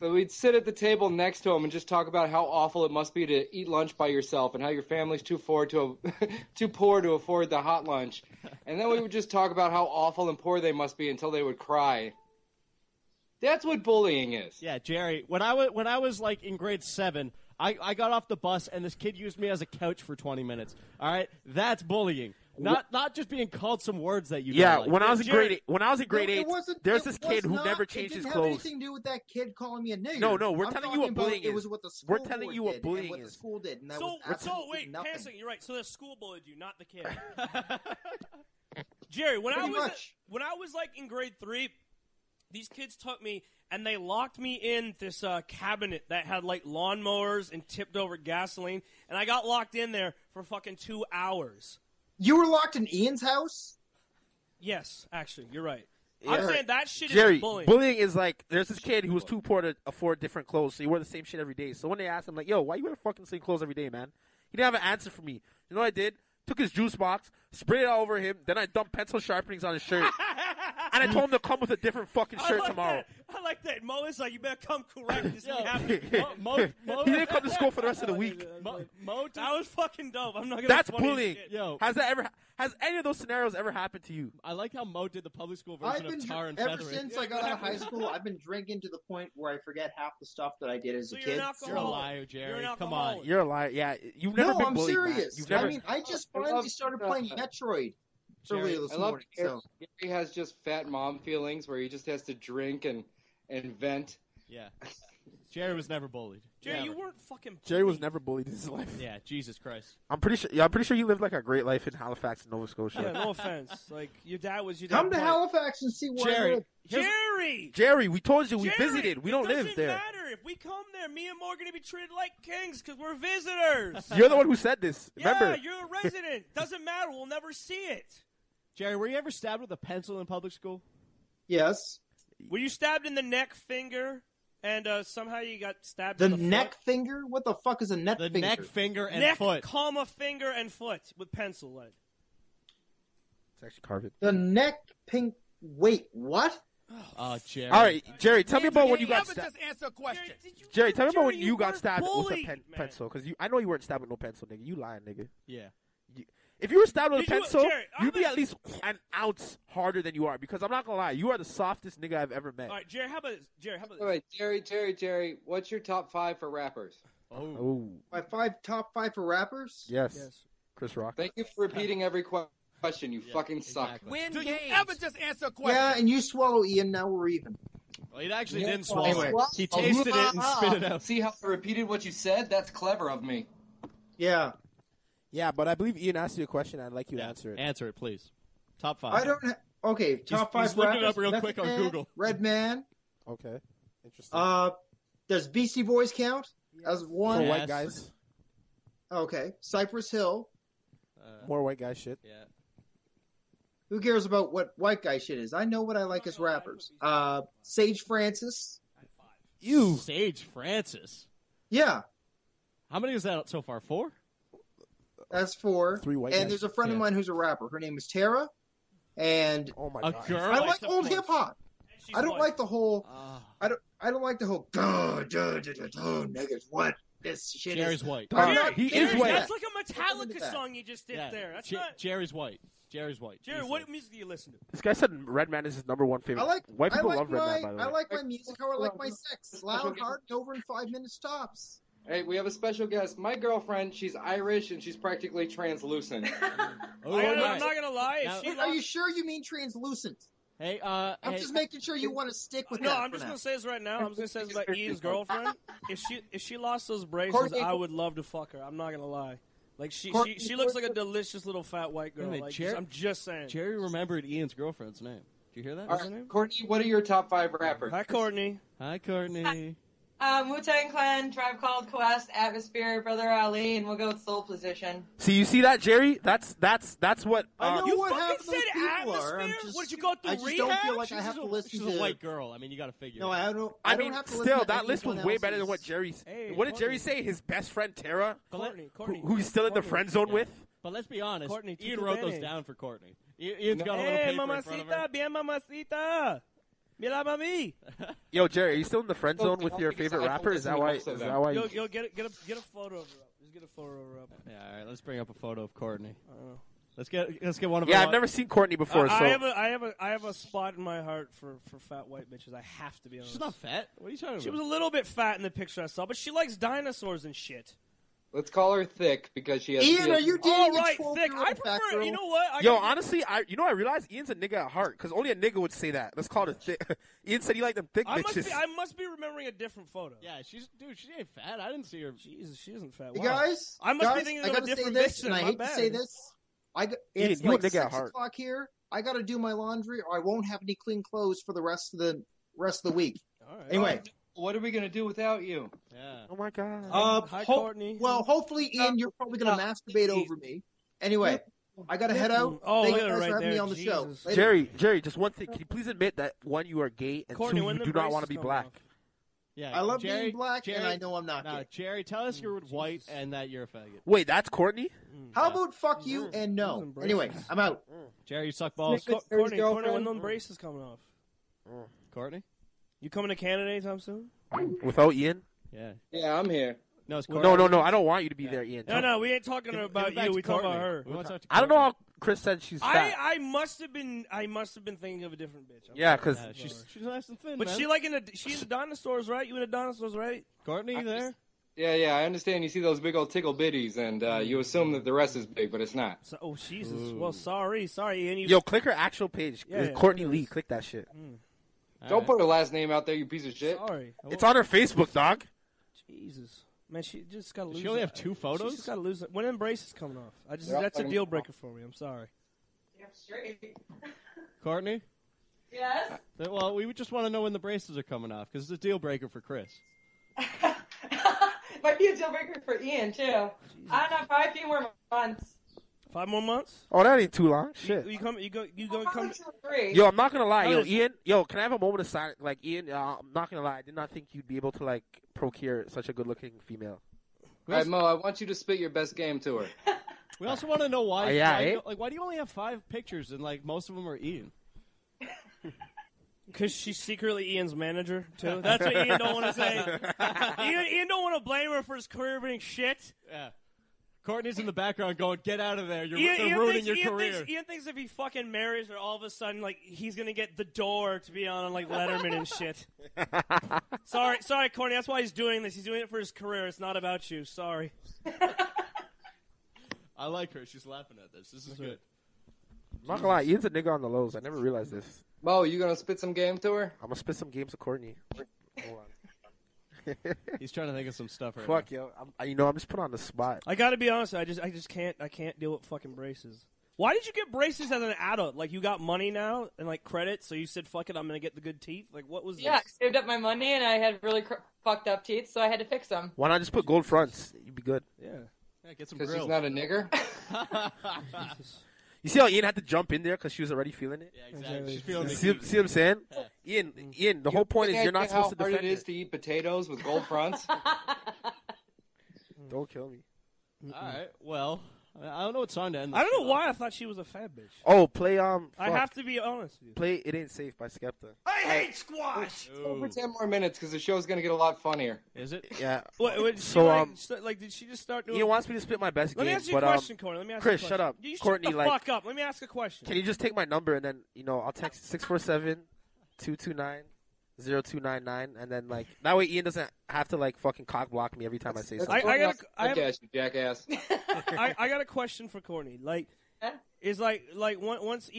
So we'd sit at the table next to him and just talk about how awful it must be to eat lunch by yourself and how your family's too poor to afford the hot lunch. And then we would just talk about how awful and poor they must be until they would cry. That's what bullying is. Yeah, Jerry, when I was like in grade 7, I got off the bus and this kid used me as a couch for 20 minutes. All right? That's bullying. Not just being called some words that you don't like. When I was in grade eight, there's this kid who never changed his clothes. It didn't have anything to do with that kid calling me a nigger. No, we're telling you what bullying is. It was what the school did. We're telling you what bullying is. The school did. And that so wait, passing. You're right. So the school bullied you, not the kid. Jerry, when I was like in grade 3, these kids took me and they locked me in this cabinet that had like lawnmowers and tipped over gasoline, and I got locked in there for fucking 2 hours. You were locked in Ian's house? Yes, actually, you're right. Yeah. I'm saying that shit is bullying. Bullying is like, there's this kid who was too poor to afford different clothes, so he wore the same shit every day. So when they asked him, like, yo, why you wear fucking same clothes every day, man? He didn't have an answer for me. You know what I did? Took his juice box, sprayed it all over him, then I dumped pencil sharpenings on his shirt. And I told him to come with a different fucking shirt tomorrow. That. I like that. Mo is like, you better come correct. This is happening. Mo, he didn't come to school for the rest of the week. That was fucking dope. I'm not gonna. That's bullying. Yo. Has any of those scenarios ever happened to you? I like how Mo did the public school version of Tar and Feathering. Ever since I got out of high school, I've been drinking to the point where I forget half the stuff that I did as a kid. You're a liar, Jerry. Come on. You're a liar. Yeah, you've never been bullied. No, I'm serious. I mean, I just finally started playing Metroid. Jerry, I love Gary has just fat mom feelings where he just has to drink and vent. Yeah. Jerry was never bullied. Jerry, you weren't fucking bullied. Jerry was never bullied in his life. Yeah, Jesus Christ. I'm pretty sure you lived like a great life in Halifax, Nova Scotia. Yeah, no offense. Like your dad was your dad. Come to Halifax and see what Jerry, we told you we visited. We don't live there. It doesn't matter. If we come there, me and Mo are going to be treated like kings because we're visitors. You're the one who said this. Remember. Yeah, you're a resident. Doesn't matter. We'll never see it. Jerry, were you ever stabbed with a pencil in public school? Yes. Were you stabbed in the neck finger and somehow you got stabbed in the neck foot? Finger? What the fuck is a neck finger? The neck finger and neck, foot. Neck, comma, finger, and foot with pencil lead. It's actually carved. The neck pink. Wait, what? Oh, Jerry. All right, Jerry, tell me about when you got stabbed. Just answer a question. Jerry, tell me about when you got stabbed with a pencil. Because I know you weren't stabbed with no pencil, nigga. You lying, nigga. Yeah. If you were stabbed with a pencil, you'd be at least an ounce harder than you are. Because I'm not going to lie, you are the softest nigga I've ever met. All right, Jerry, how about this? All right, Jerry, what's your top 5 for rappers? Oh. My top 5 for rappers? Yes. Chris Rock. Thank you for repeating every question. You fucking suck. Exactly. Do you ever just answer a question? Yeah, and you swallow, Ian. Now we're even. Well, he actually didn't swallow it. Anyway, he tasted it and spit it out. See how I repeated what you said? That's clever of me. Yeah. Yeah, but I believe Ian asked you a question. I'd like you to answer it. Answer it, please. Top five. I don't have... Okay, top five. Just look it up real quick on Google. Redman. Okay. Interesting. Does Beastie Boys count as one? More white guys. Okay. Cypress Hill. More white guy shit. Yeah. Who cares about what white guy shit is? I know what I like as rappers. Sage Francis. You. Sage Francis? Yeah. How many is that so far? Four? That's four. Three white guys. And there's a friend of mine who's a rapper. Her name is Tara. And oh my God. Girl I like old hip hop. I don't like the whole I don't like the whole niggas what this shit Jerry's is. White. Jerry's white. That's like a Metallica song you just did there. That's not Jerry's white. Jerry's white. Jerry, what music do you listen to? This guy said Redman is his number one favorite. White people love Redman, by the way. I like my music how I like my sex. It's loud, hard, and over in 5 minutes stops. Hey, we have a special guest. My girlfriend, she's Irish, and she's practically translucent. I'm not going to lie. Now, are you sure you mean translucent? Hey, I'm just making sure you want to stick with that. No, I'm just going to say this right now. I'm just going to say this about Ian's girlfriend. If she lost those braces, Courtney, I would love to fuck her. I'm not going to lie. Like, she looks like a delicious little fat white girl. Like, I'm just saying. Jerry remembered Ian's girlfriend's name. Did you hear that? Right, Courtney, what are your top five rappers? Hi, Courtney. Hi, Courtney. Hi. Wu-Tang Clan, Tribe Called Quest, Atmosphere, Brother Ali, and we'll go with Soul Position. See, you see that, Jerry? That's what... I know you what fucking said Atmosphere? What, did you go through rehab? I don't feel like I have to listen to... She's a white girl. I mean, you gotta figure it out. No, I don't have to listen to... Still, that list was way better than what Jerry's... Hey, what did Jerry say? His best friend, Tara? Courtney. Who he's still in the friend zone with? But let's be honest, Ian wrote those down for Courtney. Ian's got a little paper in front of her. Hey, mamacita, bien mamacita! Yo, Jerry, are you still in the friend zone with your favorite rapper? Is that why? Yo, get a photo of her up. Just get a photo of her up. Yeah, all right. Let's bring up a photo of Courtney. Let's get one of. Yeah, I've never seen Courtney before. So I have a spot in my heart for fat white bitches. I have to be honest. She's not fat. What are you talking about? She was a little bit fat in the picture I saw, but she likes dinosaurs and shit. Let's call her Thick because she has. Ian, are you dating a 12-year-old fat girl? I prefer. You know what? Honestly, I realize Ian's a nigga at heart because only a nigga would say that. Let's call her Thick. Ian said he liked them thick bitches. I must be remembering a different photo. Yeah, she ain't fat. I didn't see her. Jesus, she isn't fat. Wow. Hey guys, I must be thinking of a different bitch. And I hate to say this. It's Ian, like 6 o'clock here. I got to do my laundry, or I won't have any clean clothes for the rest of the week. All right. Anyway. What are we going to do without you? Yeah. Oh, my God. Hi, Courtney. Well, hopefully, Ian, you're probably going to masturbate over me. Anyway, I got to head out. Oh, thank you guys for having me on the show. Later. Jerry, just one thing. Can you please admit that, one, you are gay, and Courtney, two, you do not want to be black? Yeah, I love Jerry, being black, Jerry, and I know I'm not gay. Jerry, tell us you're white and that you're a faggot. Wait, that's Courtney? How about fuck you and no? Anyway, I'm out. Jerry, you suck balls. Courtney, when those braces coming off? Courtney? You coming to Canada anytime soon? Without Ian? Yeah. Yeah, I'm here. No, it's Courtney. No, I don't want you to be there, Ian. No, we ain't talking about you. We talking about her. I don't know how Chris said she's fat. I must have been thinking of a different bitch. She's nice and thin, But she's in the dinosaurs, right? You in the dinosaurs, right? Courtney, you there? Yeah, I understand. You see those big old tickle bitties, and you assume that the rest is big, but it's not. So, oh, Jesus. Ooh. Well, sorry, Ian. Click her actual page. Yeah, Courtney Lee. Click that shit. Don't put her last name out there, you piece of shit. Sorry. It's on her Facebook, dog. Jesus. Man, she just got to lose it. She only have two photos? She just got to lose it. When embrace is coming off. That's a deal breaker for me. I'm sorry. Yeah, straight. Courtney? Yes? Well, we just want to know when the braces are coming off, because it's a deal breaker for Chris. Might be a deal breaker for Ian, too. Jesus. I don't know, probably a few more months. 5 more months? Oh, that ain't too long. Shit. You gonna come? Yo, I'm not gonna lie. Yo, Ian. Yo, can I have a moment of silence? Like, Ian, I'm not gonna lie. I did not think you'd be able to procure such a good-looking female. All right, Mo. I want you to spit your best game to her. We also want to know why. Why do you only have 5 pictures and most of them are Ian? Because she's secretly Ian's manager, too. That's what Ian don't want to say. Ian don't want to blame her for his career being shit. Yeah. Courtney's in the background going, get out of there. They're ruining your career. Ian thinks if he fucking marries her, all of a sudden, he's going to get The Door to be on, Letterman and shit. Sorry, Courtney. That's why he's doing this. He's doing it for his career. It's not about you. Sorry. I like her. She's laughing at this. This is good. I'm not going to lie. Ian's a nigga on the lows. I never realized this. Mo, you going to spit some game to her? I'm going to spit some games to Courtney. Hold on. He's trying to think of some stuff right now. Fuck, yo. I'm just put on the spot. I got to be honest. I just can't deal with fucking braces. Why did you get braces as an adult? Like, you got money now and, like, credit, so you said, fuck it, I'm going to get the good teeth? Like, what was this? Yeah, I saved up my money, and I had really fucked up teeth, so I had to fix them. Why not just put gold fronts? You'd be good. Yeah get some grill. Because she's not a nigger? You see how Ian had to jump in there because she was already feeling it? Yeah, exactly. She's feeling it. See what I'm saying? Yeah. Ian, the whole point is you're not supposed to defend it. How hard it is to eat potatoes with gold fronts? Don't kill me. All right, well... I don't know what song to end. I don't know why I thought she was a fat bitch. Oh, play I have to be honest with you. Play "It Ain't Safe" by Skepta. I hate squash. Over 10 more minutes because the show's gonna get a lot funnier. Is it? Yeah. What, so did she just start doing? He wants me to spit my best game. Let me ask you a question, Courtney. Let me ask Chris, you a question. Shut up. You Courtney, shut the fuck up. Let me ask a question. Can you just take my number and then I'll text 647-229-0299 and then that way Ian doesn't have to fucking cock block me every time I say something. I got a jackass. I got a question for Courtney. Once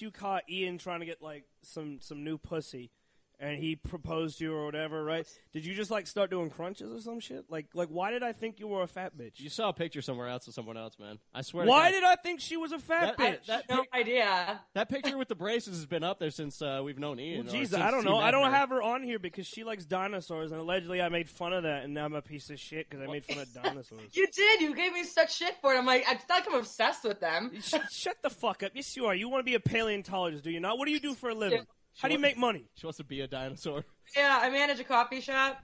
you caught Ian trying to get some new pussy, and he proposed to you or whatever, right? Did you just start doing crunches or some shit? Like why did I think you were a fat bitch? You saw a picture somewhere else of someone else, man. I swear. Why did I think she was a fat bitch? No idea. That picture with the braces has been up there since we've known Ian. Well, Jesus, I don't know. I don't have her on here because she likes dinosaurs, and allegedly I made fun of that, and now I'm a piece of shit because I made fun of dinosaurs. You did. You gave me such shit for it. I'm like, I feel like I'm obsessed with them. Shut the fuck up. Yes, you are. You want to be a paleontologist, do you not? What do you do for a living? How do you make money? She wants to be a dinosaur. Yeah, I manage a coffee shop.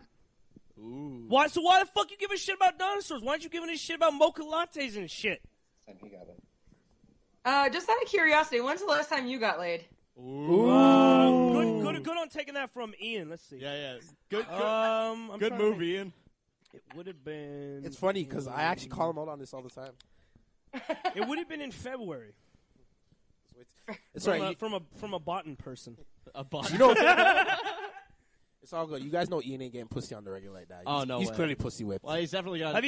Ooh. Why? So why the fuck you give a shit about dinosaurs? Why aren't you giving a shit about mocha lattes and shit? And he got it. Just out of curiosity, when's the last time you got laid? Ooh. Good on taking that from Ian. Let's see. Yeah. Good. Good move, Ian. It would have been... It's funny, because I actually call him out on this all the time. It would have been in February. It's from right. From a botan person. A botan. It's all good. You guys know Ian ain't getting pussy on the regular like that. He's clearly pussy whipped. Well, he's definitely got. Have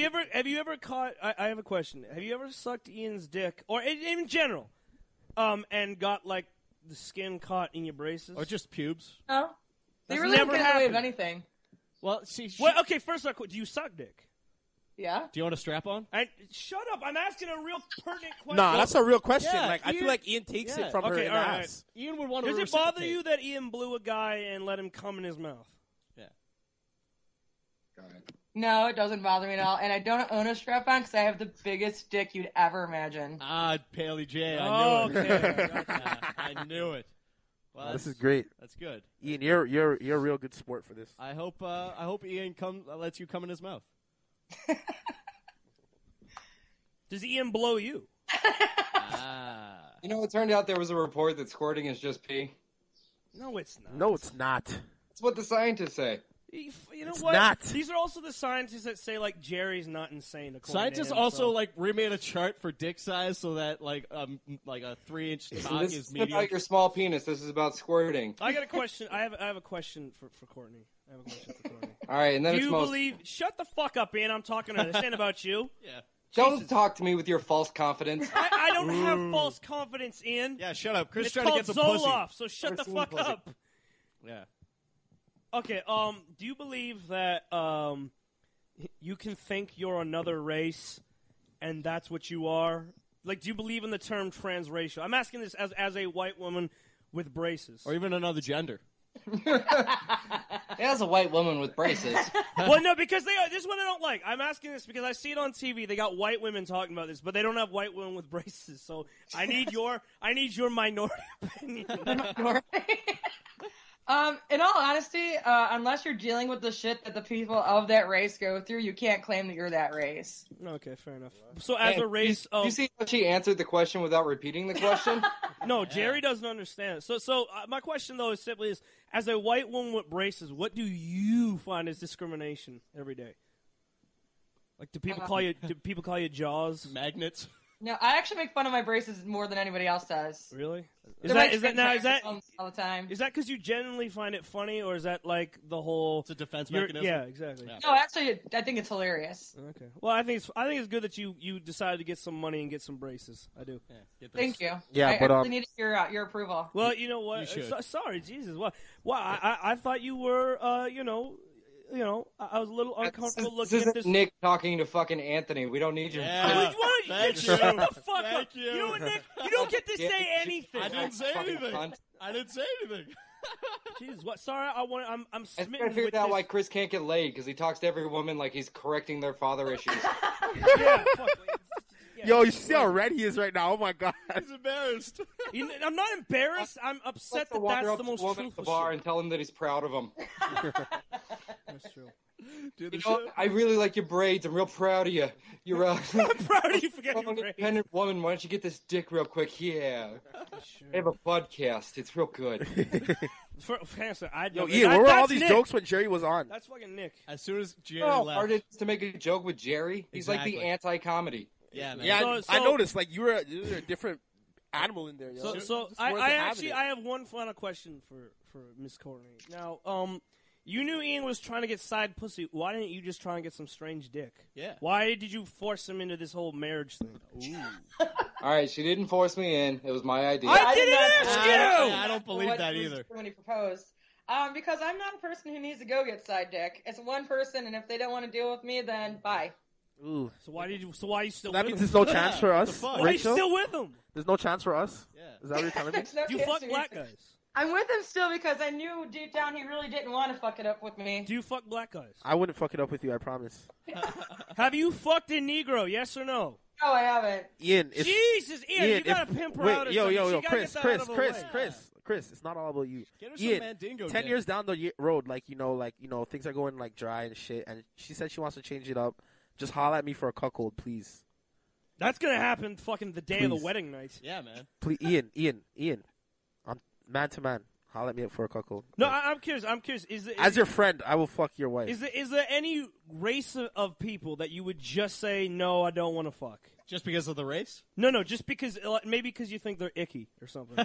you ever caught? I have a question. Have you ever sucked Ian's dick, or in general, and got the skin caught in your braces, or just pubes? No, they really never get away with anything. Well, see. Okay, first off, do you suck dick? Yeah. Do you want a strap on? Shut up. I'm asking a real pertinent question. No, that's a real question. Yeah, I feel like Ian takes it from her in the ass. Ian would want to reciprocate. Does it bother you that Ian blew a guy and let him come in his mouth? Yeah. Got it. No, it doesn't bother me at all. And I don't own a strap on because I have the biggest dick you'd ever imagine. Ah, Paley J. I knew it. Okay. I knew it. Well, this is great. That's good. Ian, you're a real good sport for this. I hope Ian lets you come in his mouth. Does Ian blow you? It turned out there was a report that squirting is just pee. No, it's not. That's what the scientists say. These are also the scientists that say Jerry's not insane. Scientists also remade a chart for dick size so that a 3-inch cock is medium. This is about your small penis. This is about squirting. I got a question. I have a question for Courtney. All right, and then shut the fuck up, Ian. I'm talking to this. Ain't about you. Yeah. Don't talk to me with your false confidence. I don't have false confidence, Ian. Yeah, shut up. Chris trying to get some Zoloft, pussy. So shut the fuck up. Yeah. Okay, do you believe that you can think you're another race and that's what you are? Do you believe in the term transracial? I'm asking this as a white woman with braces. Or even another gender. As a white woman with braces. Well, no, because this is what I don't like. I'm asking this because I see it on TV. They got white women talking about this, but they don't have white women with braces. So I need your minority opinion. In all honesty, unless you're dealing with the shit that the people of that race go through, you can't claim that you're that race. Okay, fair enough. So as a race of... You see how she answered the question without repeating the question? No, Jerry doesn't understand. So my question, though, is simply is, as a white woman with braces, what do you find as discrimination every day? Do people call you jaws? Magnets? No, I actually make fun of my braces more than anybody else does. Really? All the time. Is that because you generally find it funny, or is that like the whole? It's a defense mechanism. Yeah, exactly. Yeah. No, actually, I think it's hilarious. Okay. Well, I think it's good that you decided to get some money and get some braces. I do. Yeah, thank you. Yeah, I really needed your approval. Well, you know what? Sorry, Jesus. Well, I thought you were, you know, I was a little uncomfortable looking at this. Nick talking to fucking Anthony. We don't need you. Yeah. Nick, shut the fuck up. You know what, Nick? You don't get to say anything. I didn't say anything. Jesus, what? Sorry, I'm smitten with this. I figured out why Chris can't get laid, because he talks to every woman like he's correcting their father issues. Yeah, fuck. Yo, you see how red he is right now? Oh, my God. He's embarrassed. I'm not embarrassed. I'm upset that that's the most truthful at the bar shit. And tell him that he's proud of him. That's true. You know, I really like your braids. I'm real proud of you. You're I'm proud of you for getting your braids. Independent woman, why don't you get this dick real quick? Yeah. Sure. I have a podcast. It's real good. Ian, where were all these jokes when Jerry was on? That's fucking Nick. As soon as Jerry left. Hard it is to make a joke with Jerry. He's like the anti-comedy. Yeah, man. Yeah. I noticed like you were a different animal in there. Yo. So I have one final question for Miss Courtney. Now, you knew Ian was trying to get side pussy. Why didn't you just try and get some strange dick? Yeah. Why did you force him into this whole marriage thing? Ooh. All right, she didn't force me in. It was my idea. I didn't ask you. I don't believe that either. When he proposed. Because I'm not a person who needs to go get side dick. It's one person, and if they don't want to deal with me, then bye. Ooh. So why did you? So why are you still? That means there's no chance for us. Why are you still with him? There's no chance for us. Yeah. Is that what you're telling me? No, you fuck black guys. I'm with him still because I knew deep down he really didn't want to fuck it up with me. Do you fuck black guys? I wouldn't fuck it up with you. I promise. Have you fucked a Negro? Yes or no? No, I haven't. Ian, Jesus, Ian, you gotta pimp her out. Yo, Chris, it's not all about you. Get her some Mandingo. 10 years down the road, like you know, things are going like dry and shit, and she said she wants to change it up. Just holler at me for a cuckold, please. That's going to happen fucking the day of the wedding night. Yeah, man. Please, Ian. I'm man to man. Holler at me for a cuckold. No, I'm curious. As your friend, I will fuck your wife. Is there any race of people that you would just say, no, I don't want to fuck? Just because of the race? No, just because, maybe because you think they're icky or something.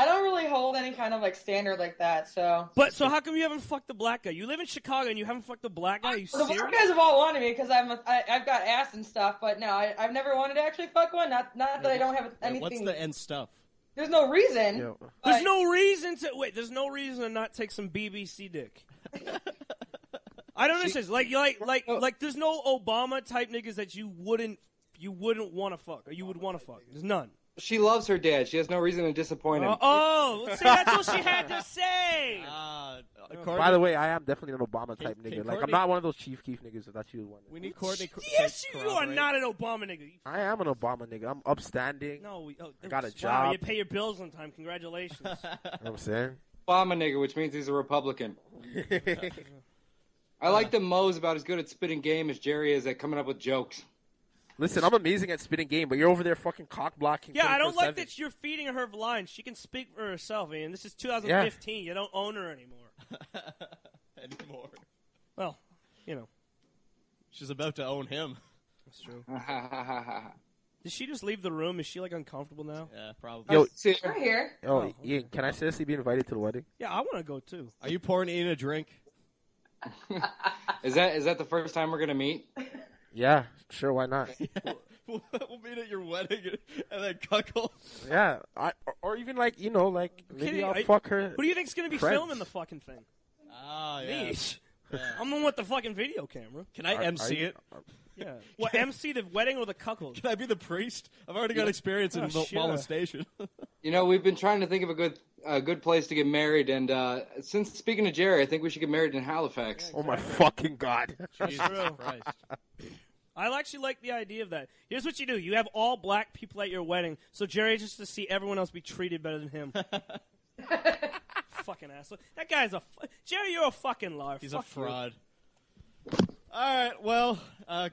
I don't really hold any kind of, like, standard like that, so... But, so how come you haven't fucked the black guy? You live in Chicago and you haven't fucked the black guy? Are you serious? The black guys have all wanted me because I've got ass and stuff, but no, I've never wanted to actually fuck one. Not that I don't have anything... What's the end stuff? There's no reason. Yeah. There's no reason to... Wait, there's no reason to not take some BBC dick. I don't understand. Like, there's no Obama-type niggas that you wouldn't want to fuck, or you would want to fuck. There's none. She loves her dad. She has no reason to disappoint him. See, that's what she had to say. By the way, I am definitely an Obama-type nigga. Like, I'm not one of those Chief Keef niggas that you would want. We need Courtney. Yes, you are not an Obama nigga. I am an Obama nigga. I'm upstanding. No, I got a job. Wow, you pay your bills on time. Congratulations. You know what I'm saying? Obama nigga, which means he's a Republican. I like that Mo's about as good at spitting game as Jerry is at coming up with jokes. Listen, I'm amazing at spitting game, but you're over there fucking cock-blocking. Yeah, I don't like that you're feeding her lines. She can speak for herself, Ian. This is 2015. Yeah. You don't own her anymore. Well, you know. She's about to own him. That's true. Did she just leave the room? Is she, like, uncomfortable now? Yeah, probably. Yo, we're here. Oh, Ian, can I seriously be invited to the wedding? Yeah, I want to go, too. Are you pouring Ian a drink? Is that the first time we're going to meet? Yeah, sure, why not? Yeah. We'll meet at your wedding and then cuckold. Yeah, or even like, you know, like, maybe I'll fuck her. Who do you think's going to be filming the fucking thing? Oh, yeah. I'm the one with the fucking video camera. Can I MC it? Yeah. What, MC the wedding or the cuckold? Can I be the priest? I've already got experience in molestation. You know, we've been trying to think of a good place to get married, and since speaking to Jerry, I think we should get married in Halifax. Yeah, exactly. Oh my fucking God. Jesus Christ. I actually like the idea of that. Here's what you do. You have all black people at your wedding, so Jerry just to see everyone else be treated better than him. Fucking asshole. That guy's Jerry, you're a fucking liar. He's a fraud. All right, well,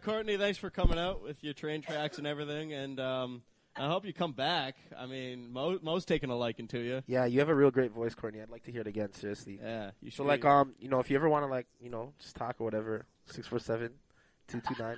Courtney, thanks for coming out with your train tracks and everything, and I hope you come back. I mean, Mo's taking a liking to you. Yeah, you have a real great voice, Courtney. I'd like to hear it again, seriously. Yeah. You should. So, like, you know, if you ever want to, like, you know, just talk or whatever, 647-229.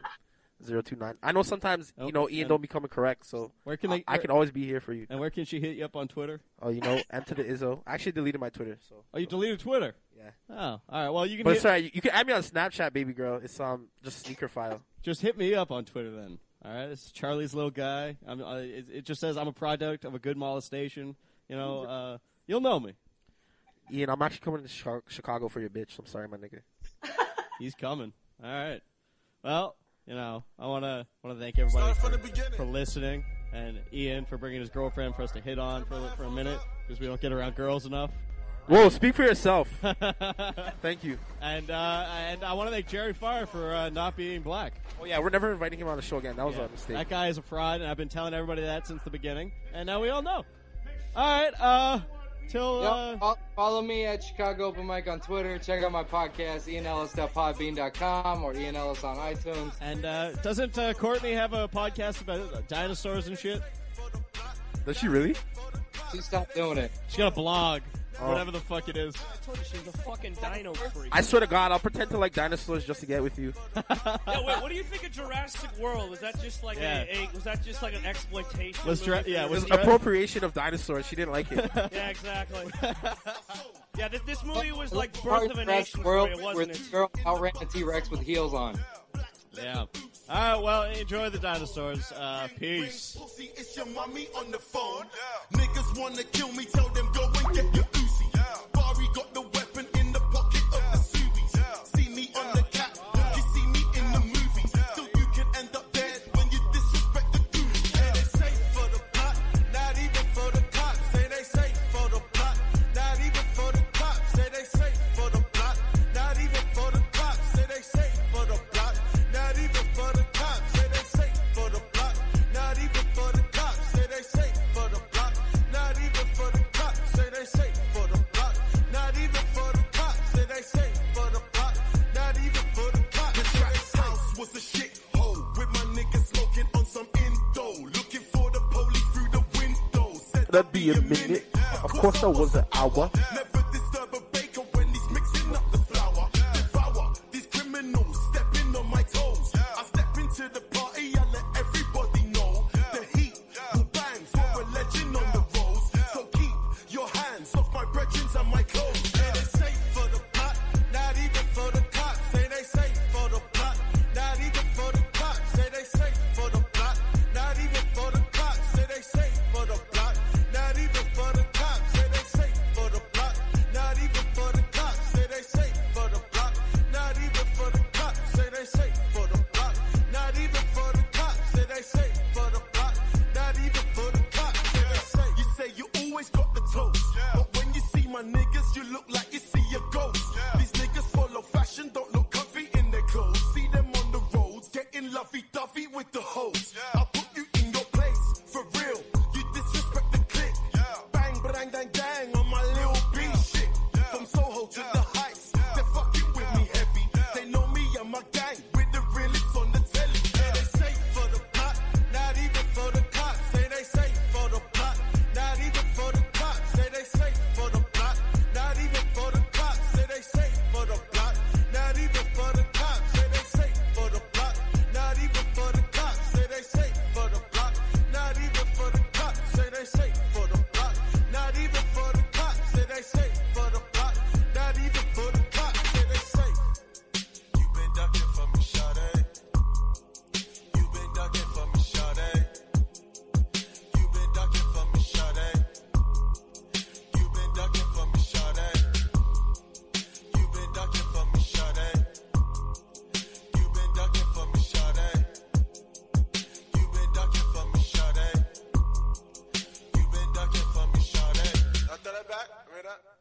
029. I know sometimes, Ian don't be coming correct, so where can I can always be here for you. And where can she hit you up on Twitter? Oh, enter the Izzo. I actually deleted my Twitter. So. Oh, you deleted Twitter? Yeah. Oh, all right. Well, you can. But sorry, you can add me on Snapchat, baby girl. It's just sneaker file. Just hit me up on Twitter then. All right, it's Charlie's little guy. It just says I'm a product of a good molestation. You'll know me. Ian, I'm actually coming to Chicago for your bitch. I'm sorry, my nigga. He's coming. All right. Well, I want to thank everybody for listening, and Ian for bringing his girlfriend for us to hit on for a minute because we don't get around girls enough. Whoa, speak for yourself. Thank you. And I want to thank Jerry Farr for not being black. Oh, yeah, we're never inviting him on the show again. That was a mistake. That guy is a fraud, and I've been telling everybody that since the beginning, and now we all know. All right, follow me at Chicago Open Mic on Twitter. Check out my podcast, ianellis.podbean.com or Ian Ellis on iTunes. And doesn't Courtney have a podcast about dinosaurs and shit? Does she really? She stopped doing it. She got a blog. Whatever the fuck it is. I told you she was a fucking dino freak. I swear to God, I'll pretend to like dinosaurs just to get with you. Yeah, wait, what do you think of Jurassic World? Was that just like was that just like an exploitation? It was appropriation of dinosaurs. She didn't like it. Yeah, exactly. Yeah, this movie was like Birth of a Nation for you, wasn't it? The girl outran a T-Rex with heels on. Yeah. All right, well, enjoy the dinosaurs. Peace. It's your mommy on the phone. Niggas want to kill me, tell them go and get your Uzi. Barry got the weapon in the pocket of the Subies. See me on the cat, you see me in the movies. So you can end up dead when you disrespect the goonies. They safe for the plot, not even for the cops. Say they safe for the plot, not even for the cops. Say they safe for the plot, not even for the cops. Say they safe for the plot, not even for the cops. Say they safe for the plot, not even for the cops. Say they safe for the plot, not even for the cops. Say they safe for the plot, not even for the cops. Say they safe for the plot, not even for the cops. This house was a shithole with my niggas smoking on some indo, looking for the police through the window. Said that'd be a minute. Of course, I was an hour. Never disturb a baker when he's mixing up the flour. Devour these criminals stepping on my toes. I step into the party, I let everybody know the heat will bang for a legend on the roads. So keep your hands off my brethren and my clothes. Say they safe for the plot, not even for the cops. Say they safe for the plot, not even for the cops. Say they safe for the plot, not even for the cops. Say they safe for the plot, not even for the cops. Say they safe for the plot, not even for the cops. Say they safe for the plot, not even for the cops. Say they safe for the plot, not even for the cops. Say they safe for the plot, not even for the cops. Say they safe. You say you always got the toast, but when you see my niggas, you look like you see a ghost. These niggas follow fashion, don't look comfy in their clothes. See them on the roads, getting lovey dovey with the hoes. I'll put you in your place for real. You disrespect the clique, bang, bang, bang, bang on my little B shit. From Soho to the Heights, they're fucking with me heavy. They know me and my gang with the realest on the telly. Say they safe for the plot, not even for the cops. Say they safe for the plot, not even for the cops. Say they safe for the plot, not even for the cops. Say they safe for the plot, not even for the cops. Say they safe for the plot, not even for the cops. Say they safe for the plot, not even for the cops. Say they safe for the plot, not even for the cops. Say they safe for the plot, not even for the cops. Say they safe. You been ducking for me, shawty. You been ducking for me, shawty. You been ducking for me, shawty. You been ducking for me, shawty. You been ducking for me, shawty. You been ducking for me, shawty. You been ducking for me, shawty. You been ducking for me, shawty. I thought I back, right up.